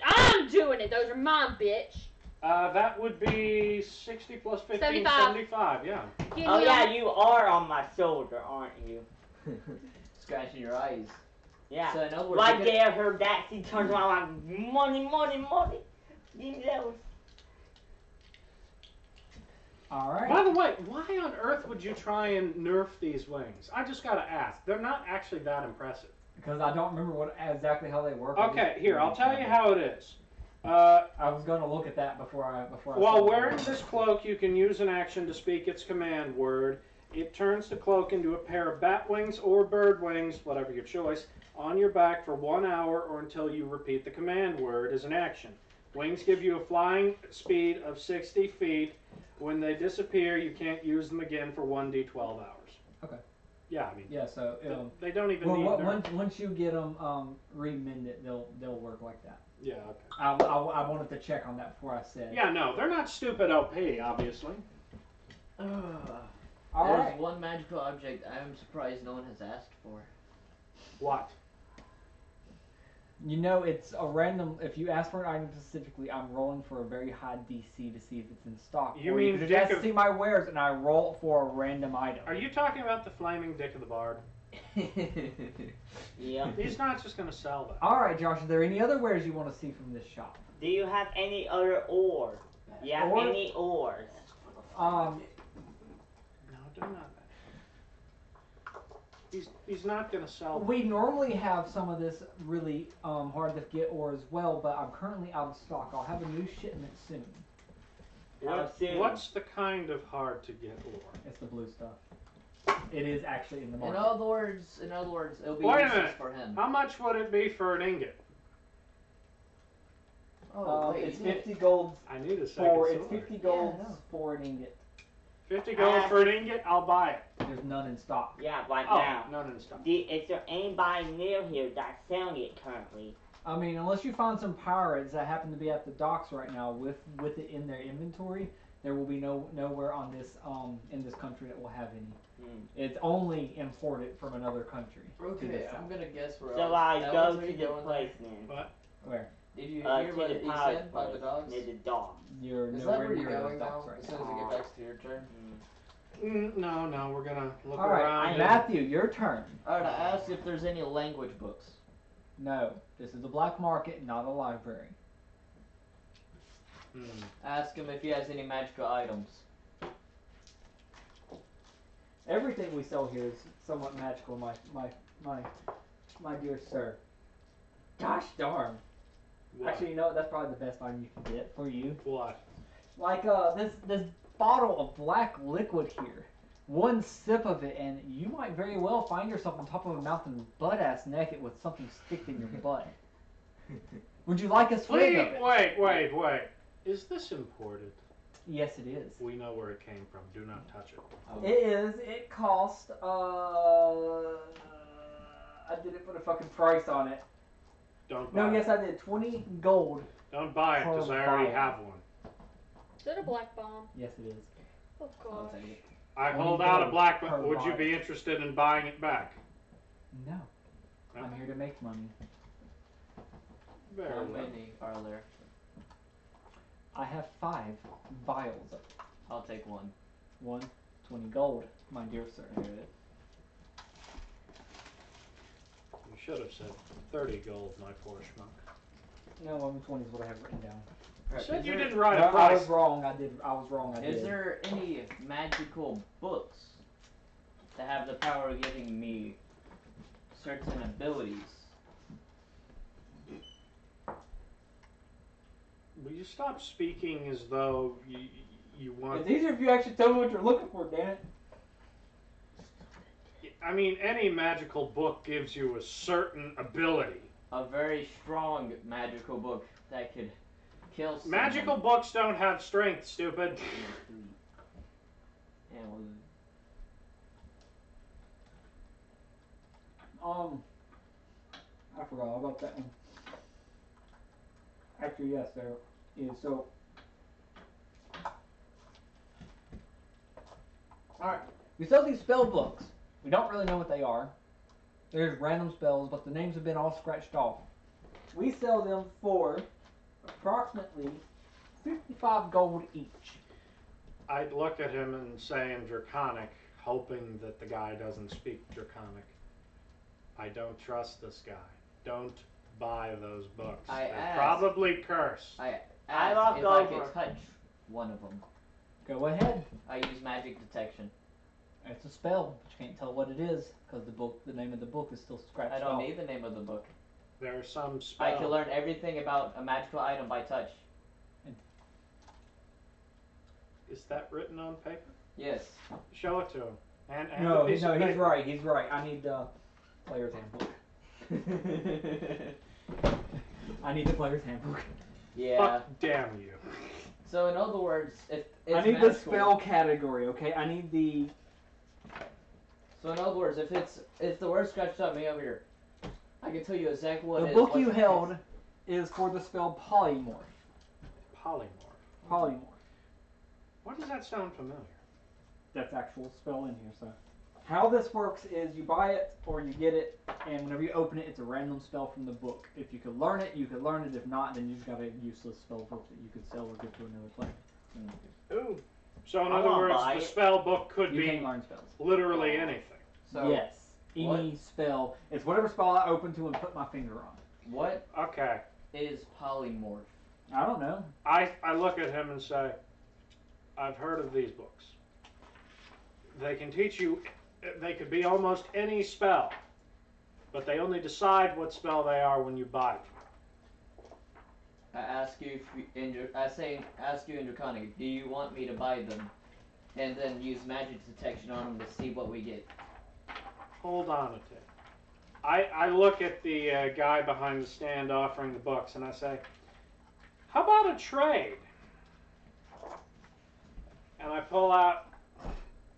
I'm doing it. Those are mine, bitch. That would be 60 plus 15, 75, yeah. You are on my shoulder, aren't you? Scratching your eyes. Yeah. So in other words, right there, her that she turns around like money. Give me those. All right. By the way, why on earth would you try and nerf these wings? I just gotta ask. They're not actually that impressive. Because I don't remember exactly how they work. Okay, I'll tell you how it is. I was going to look at that before. While wearing this cloak, you can use an action to speak its command word. It turns the cloak into a pair of bat wings or bird wings, whatever your choice, on your back for 1 hour or until you repeat the command word as an action. Wings give you a flying speed of 60 feet. When they disappear, you can't use them again for 1d12 hours. Okay. Yeah, I mean. Yeah, so they don't even need. Once you get them remend it, they'll work like that. Yeah. Okay. I wanted to check on that before I said. Yeah, no, they're not stupid OP, obviously. There's one magical object I'm surprised no one has asked for. What? You know, it's a random. If you ask for an item specifically, I'm rolling for a very high DC to see if it's in stock. You mean you just see my wares, and I roll for a random item. Are you talking about the flaming dick of the bard? Yeah. He's not just going to sell that. All right, Josh. Are there any other wares you want to see from this shop? Do you have any other ore? Yeah. Any ores? No, do not. He's not going to sell them. We normally have some of this really hard to get ore as well, but I'm currently out of stock. I'll have a new shipment soon. What's the kind of hard to get ore? It's the blue stuff. It is actually in the market. In other words, it'll be useless for him. How much would it be for an ingot? Oh, it's 50 gold. I need a second. It's 50 gold for an ingot. 50 gold for an ingot, I'll buy it. There's none in stock. Yeah, right now. None in stock. Is there anybody near here that's selling it currently? I mean, unless you find some pirates that happen to be at the docks right now with it in their inventory, there will be nowhere on this in this country that will have any. Mm. It's only imported from another country. Okay, I'm gonna guess where. So I go to the place, man. What? Where? Did you hear what he said about the dogs? Near the dock. Is that where you're going now? As soon as it gets back to your turn. Mm. No, we're gonna look around. Right, Matthew, your turn. All right, I asked if there's any language books. No, this is a black market, not a library. Hmm. Ask him if he has any magical items. Everything we sell here is somewhat magical, my dear sir. Gosh darn. What? Actually, you know what? That's probably the best item you can get for you. What? Like this bottle of black liquid here. One sip of it and you might very well find yourself on top of a mountain butt-ass naked with something sticked in your butt. Would you like a swig of it? Wait. Is this imported? Yes, it is. We know where it came from. Do not touch it. Oh. It is. It cost, I didn't put a fucking price on it. Don't buy it. No, yes I did. 20 gold. Don't buy it because I already have one. Is that a black bomb? Yes, it is. Oh, gosh. I hold out a black bomb. Would you be interested in buying it back? No. I'm here to make money. Very well. How many are there? I have 5 vials. I'll take one. 20 gold, my dear sir. You should have said 30 gold, my poor schmuck. No, 20 is what I have written down. You said you didn't write a price. I was wrong. I was wrong. Is there any magical books that have the power of giving me certain abilities? Will you stop speaking as though you want... It's easier if you actually tell me what you're looking for, damn it. I mean, any magical book gives you a certain ability. A very strong magical book that could... Magical books don't have strength, stupid. I forgot about that one. Actually, yes, there is. So, all right, we sell these spell books. We don't really know what they are. There's random spells, but the names have been all scratched off. We sell them for approximately 55 gold each. I'd look at him and say in Draconic, hoping that the guy doesn't speak Draconic. I don't trust this guy. Don't buy those books. They're probably cursed. I walk over. I could touch one of them. Go ahead. I use magic detection. It's a spell, but you can't tell what it is because the name of the book is still scratched out. I don't need the name of the book. There are some spells. I can learn everything about a magical item by touch. Is that written on paper? Yes. Show it to him. And no, he's right. He's right. I need the player's handbook. I need the player's handbook. Yeah. Fuck, damn you. So in other words, if it's I need magical, the spell category, okay? I need the. So in other words, if the word scratched up me over here, I can tell you exactly what. The book you held is for the spell polymorph. Polymorph. Polymorph. Why does that sound familiar? That's actual spell in here, so. How this works is you buy it or you get it, and whenever you open it, it's a random spell from the book. If you could learn it, you could learn it. If not, then you've got a useless spell book that you could sell or give to another player. Ooh. So in other words, the spell book could be literally anything. So yes. Any spell. It's whatever spell I open to and put my finger on. What? Okay. Is polymorph? I don't know. I look at him and say, I've heard of these books. They can teach you, they could be almost any spell, but they only decide what spell they are when you buy them. I ask you, ask you in Draconic, do you want me to buy them? And then use magic detection on them to see what we get. Hold on a tick. I look at the guy behind the stand offering the books and I say, how about a trade? And I pull out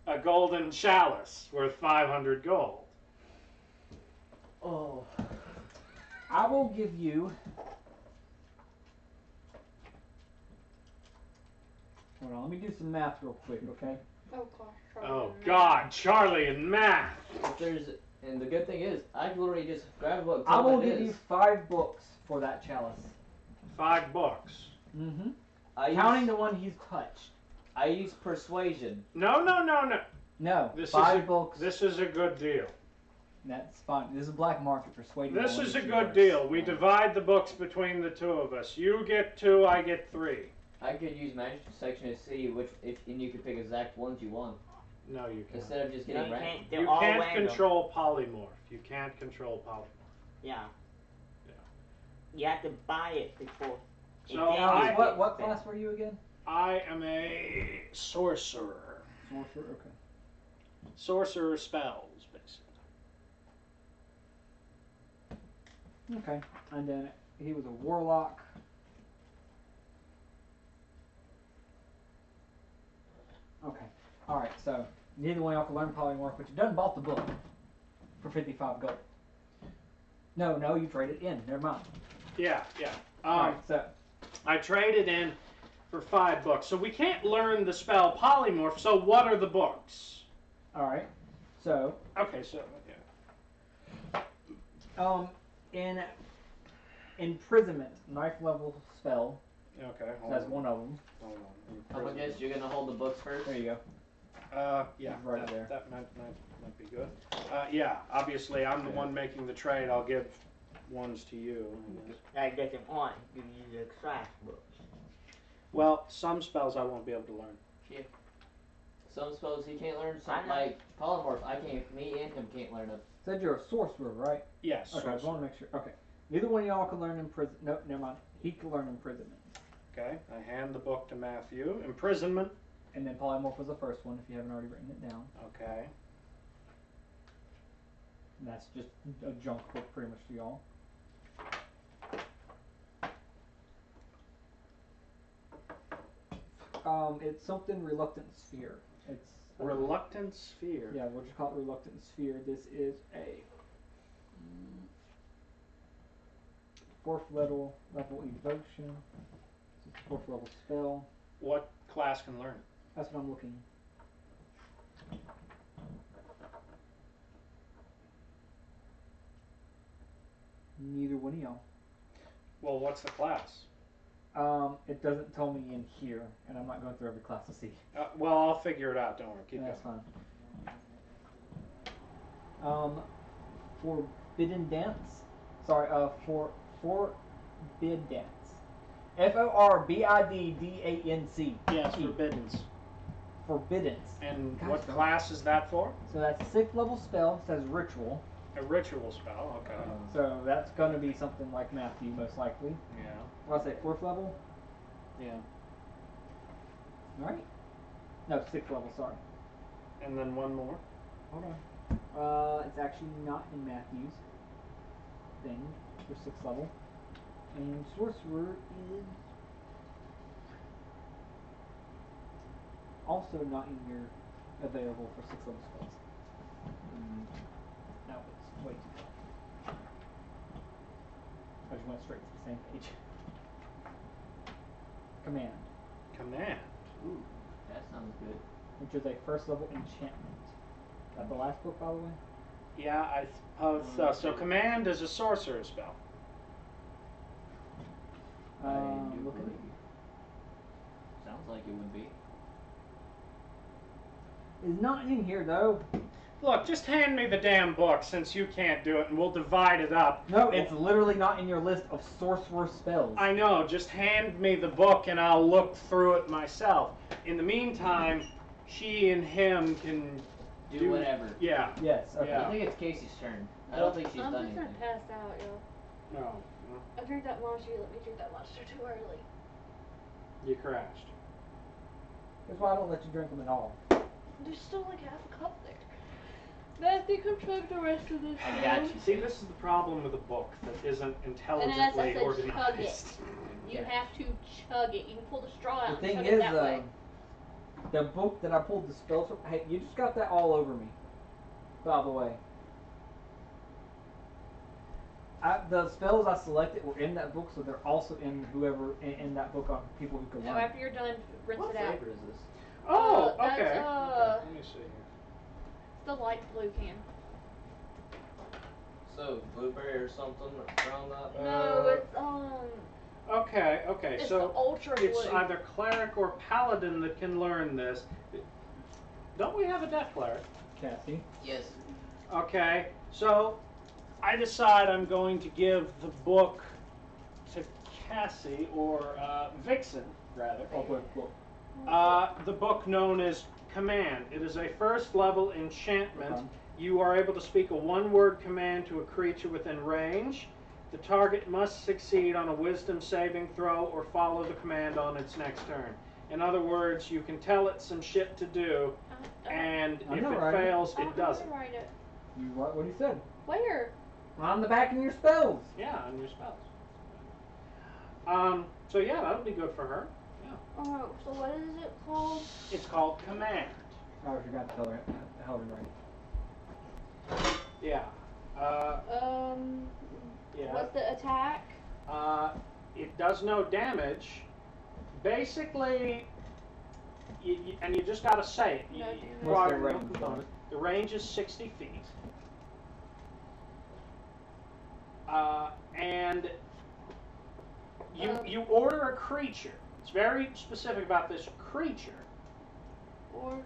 a golden chalice worth 500 gold. Oh. I will give you... Hold on, let me do some math real quick, okay? Oh, gosh, Charlie. Oh, God, Charlie and math! And the good thing is, I can literally just grab a book. I will give you 5 books for that chalice. 5 books? Mm-hmm. Counting the one he's touched. I use persuasion. No. No. This 5 books. This is a good deal. That's fine. This is black market persuasion. This is a good deal. We divide the books between the two of us. You get 2, I get 3. I could use magic section to see which, and you could pick exact ones you want. No, you can't. Instead of just getting random. You can't control polymorph. You can't control polymorph. Yeah. Yeah. You have to buy it before. So what class were you again? I am a sorcerer. Sorcerer, okay. Sorcerer spells, basically. Okay, and then he was a warlock. Okay, alright, so neither one y'all can learn polymorph, but you done bought the book for 55 gold. No, you traded in, never mind. Yeah. Alright, so. I traded in. For 5 books. So we can't learn the spell polymorph, so what are the books? Alright. So. Okay, so. Yeah. In Imprisonment, knife level spell. Okay, hold on. That's one of them. Hold on. I guess you're going to hold the books first? There you go. Yeah. Right there. That might be good. Yeah, obviously I'm the one making the trade. I'll give ones to you. I get them on. You use the class book. Well, some spells I won't be able to learn. Yeah. Some spells he can't learn, like polymorph. Me and him can't learn them. Said you're a sorcerer, right? Yes. Okay, sorcerer. I just want to make sure. Okay. Neither one of y'all can learn imprisonment. Nope, never mind. He can learn imprisonment. Okay. I hand the book to Matthew. Imprisonment. And then polymorph was the first one, if you haven't already written it down. Okay. And that's just a junk book pretty much to y'all. It's something Reluctant Sphere. It's Reluctant Sphere. Yeah, we'll just call it Reluctant Sphere. This is a 4th level evocation. It's a 4th level spell. What class can learn it? That's what I'm looking. Neither one of y'all. Well, what's the class? It doesn't tell me in here, and I'm not going through every class to see. Well, I'll figure it out. Don't worry. That's fine. Forbidden Dance. Sorry, Forbid Dance. Forbiddance. Yes, Forbiddance. Forbiddance. And what class is that for? So that's 6th level spell. It says Ritual. A ritual spell, okay. So that's going to be something like Matthew, most likely. Yeah. Well, I'll say 4th level? Yeah. Alright. No, 6th level, sorry. And then one more? Hold on. It's actually not in Matthew's thing for 6th level. And Sorcerer is also not in here available for 6th level spells. No, it's way too far. I just went straight to the same page. Command. Command. Ooh, that sounds good. Which is a 1st level enchantment. Is that the last book, by the way? Yeah, I suppose so. So Command is a sorcerer spell. Sounds like it would be. It's not in here, though. Look, just hand me the damn book since you can't do it, and we'll divide it up. No, it's literally not in your list of sorcerer spells. I know. Just hand me the book, and I'll look through it myself. In the meantime, she and him can do whatever. Yeah. Yes. Okay. Yeah. I think it's Casey's turn. I don't think she's done anything. I'm just gonna pass out, yo. No. I drank that monster. You let me drink that monster too early. You crashed. That's why I don't let you drink them at all. There's still like half a cup there. Matthew, come try the rest of this. I got you. See, this is the problem with a book that isn't intelligently organized. Chug it. You have to chug it. You can pull the straw out. The thing is, the book that I pulled the spells from. Hey, you just got that all over me. By the way, the spells I selected were in that book, so they're also in whoever in that book on people who can learn. So after you're done, rinse it out. What flavor is this? Oh, okay. Let me see here. The light blue can. So blueberry or something around that? No, it's okay, okay. It's so ultra blue. It's either cleric or paladin that can learn this. Don't we have a death cleric? Kathy. Yes. Okay, so I decide I'm going to give the book to Cassie or Vixen rather. Okay, cool. The book known as Command. It is a 1st level enchantment. Okay. You are able to speak a 1-word command to a creature within range. The target must succeed on a wisdom saving throw or follow the command on its next turn. In other words, you can tell it some shit to do, and if it fails, it doesn't. Write it. You write what he said. Where? On the back of your spells. Yeah, on your spells. So yeah, that'll be good for her. Alright, so what is it called? It's called Command. Oh, I forgot to tell her. Held it right. Yeah. Yeah. What's the attack? It does no damage. Basically, and you just gotta say it. What's the range? The range is 60 feet. And you order a creature. It's very specific about this creature. Order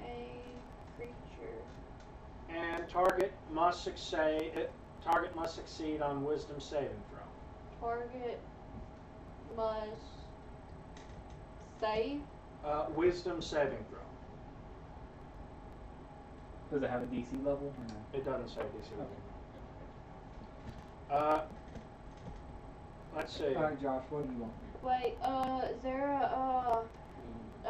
a creature. And target must succeed on wisdom saving throw. Target must save? Wisdom saving throw. Does it have a DC level? It doesn't say DC level. Okay. Let's see. Alright, Josh, what do you want? Wait, is there a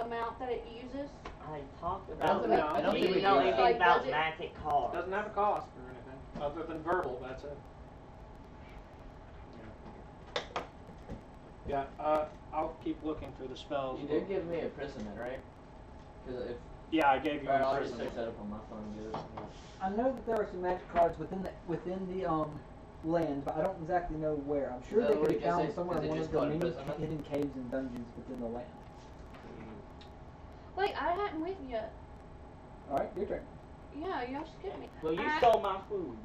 amount that it uses? I talked about it. I don't think we know anything about magic cards. Doesn't have a cost or anything, other than verbal. That's it. Yeah. I'll keep looking for the spells. You did give me imprisonment, right? Yeah, I gave you imprisonment. Set up on my phone. I know that there are some magic cards within the land, but I don't exactly know where. I'm sure they could be found somewhere in one of the many hidden caves and dungeons within the land. Wait, I hadn't written yet. Alright, your turn. Yeah, you have to get me. Well, you stole my food.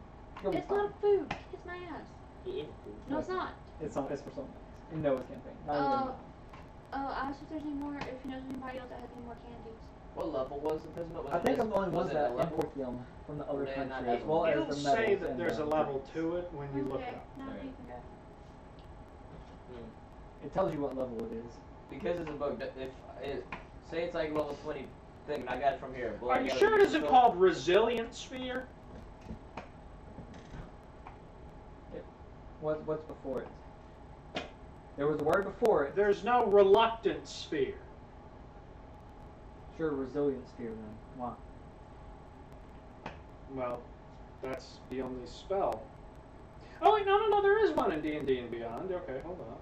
It's not food. It's my ass. It is food. No, it's not. It's for someone else. In Noah's campaign. I asked if there's any more, if you know anybody else that has any more candies. What level was imprisonment? I think I'm the only one that Emporthium from the other country, as well as the medals. It'll say that there's a level to it when you look it up. It tells you what level it is. Because it's a book, say it's like level 20 thing, and I got it from here. Are you sure it isn't called Resilient Sphere? What's before it? There was a word before it. There's no reluctant sphere. Sure, resilient sphere then. Why? Well, that's the only spell. Oh wait, no, there is one in D&D and Beyond. Okay, hold on.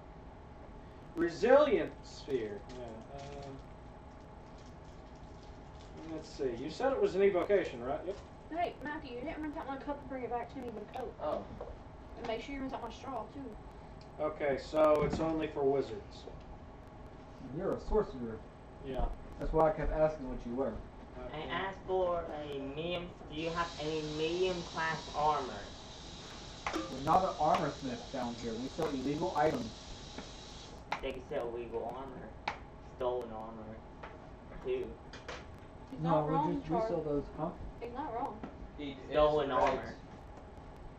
Resilient sphere. Yeah. Let's see. You said it was an evocation, right? Yep. Hey, Matthew, you didn't rinse out my cup and bring it back to me with a coat. Oh. And make sure you rinse out my straw, too. Okay, so it's only for wizards. You're a sorcerer. Yeah. That's why I kept asking what you were. Okay. I asked for a medium. Do you have any medium class armor? We're not an armor smith down here. We sell illegal items. They can sell illegal armor. Stolen armor, too. He's no, we just resell those, huh? He's not wrong. He's stolen armor.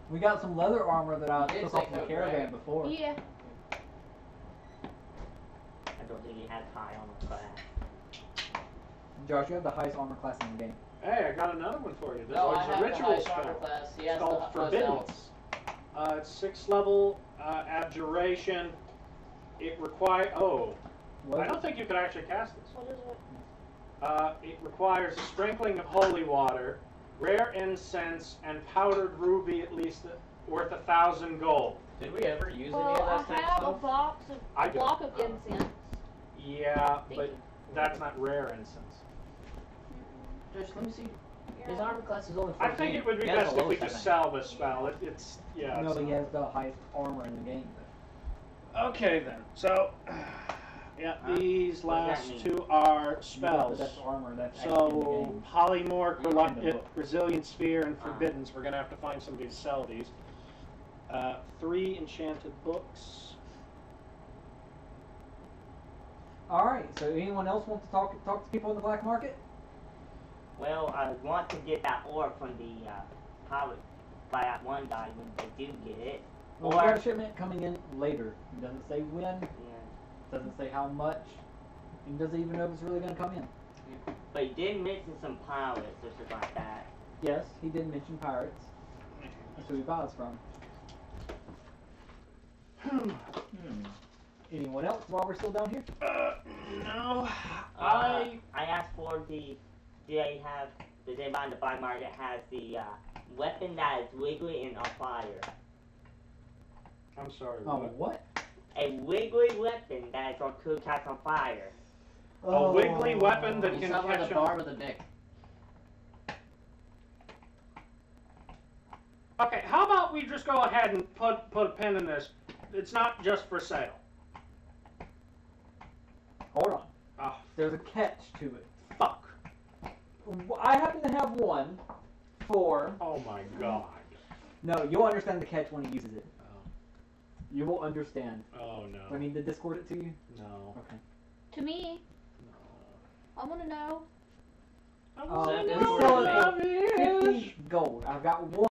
We got some leather armor that I took off the caravan before. Yeah. I don't think he has high armor class. Josh, you have the highest armor class in the game. Hey, I got another one for you. This one's a ritual spell. It's called Forbiddance. It's 6th level, abjuration. It requires... Oh. What? I don't think you can actually cast this. What is it? It requires a sprinkling of holy water, rare incense, and powdered ruby at least worth 1,000 gold. Did we ever use any of that stuff? Well, I have a box of block of incense. Yeah, but that's not rare incense. Josh, let me see. His armor class is only 14. I think it would be best if we just sell this spell. It's yeah. No, but he has the highest armor in the game. Okay then. So. Yeah, these last two are spells. That's armor, that's so polymorph, reluctant, resilient sphere, and forbiddance. We're gonna have to find somebody to sell these. 3 enchanted books. All right. So anyone else want to talk to people in the black market? Well, I want to get that orb from the pilot by that one guy when they do get it. Well, our shipment coming in later. It doesn't say when. Yeah. Doesn't say how much, and doesn't even know if it's really going to come in. Yeah. But he did mention some pirates or something like that. Yes, he did mention pirates. That's who he buys from. Anyone else while we're still down here? No. I asked for the. Does anybody in the black market has the weapon that is wiggly and on fire? I'm sorry. What? A wiggly weapon that could catch on fire. Oh. A wiggly weapon that can catch the bar with a dick. Okay, how about we just go ahead and put a pin in this? It's not just for sale. Hold on. Oh. There's a catch to it. Fuck. I happen to have one for... Oh my god. No, you'll understand the catch when he uses it. You will understand. Oh, no. Do I need to Discord it to you? No. Okay. To me? No. I want to know. I want to know. 50 gold. I've got one.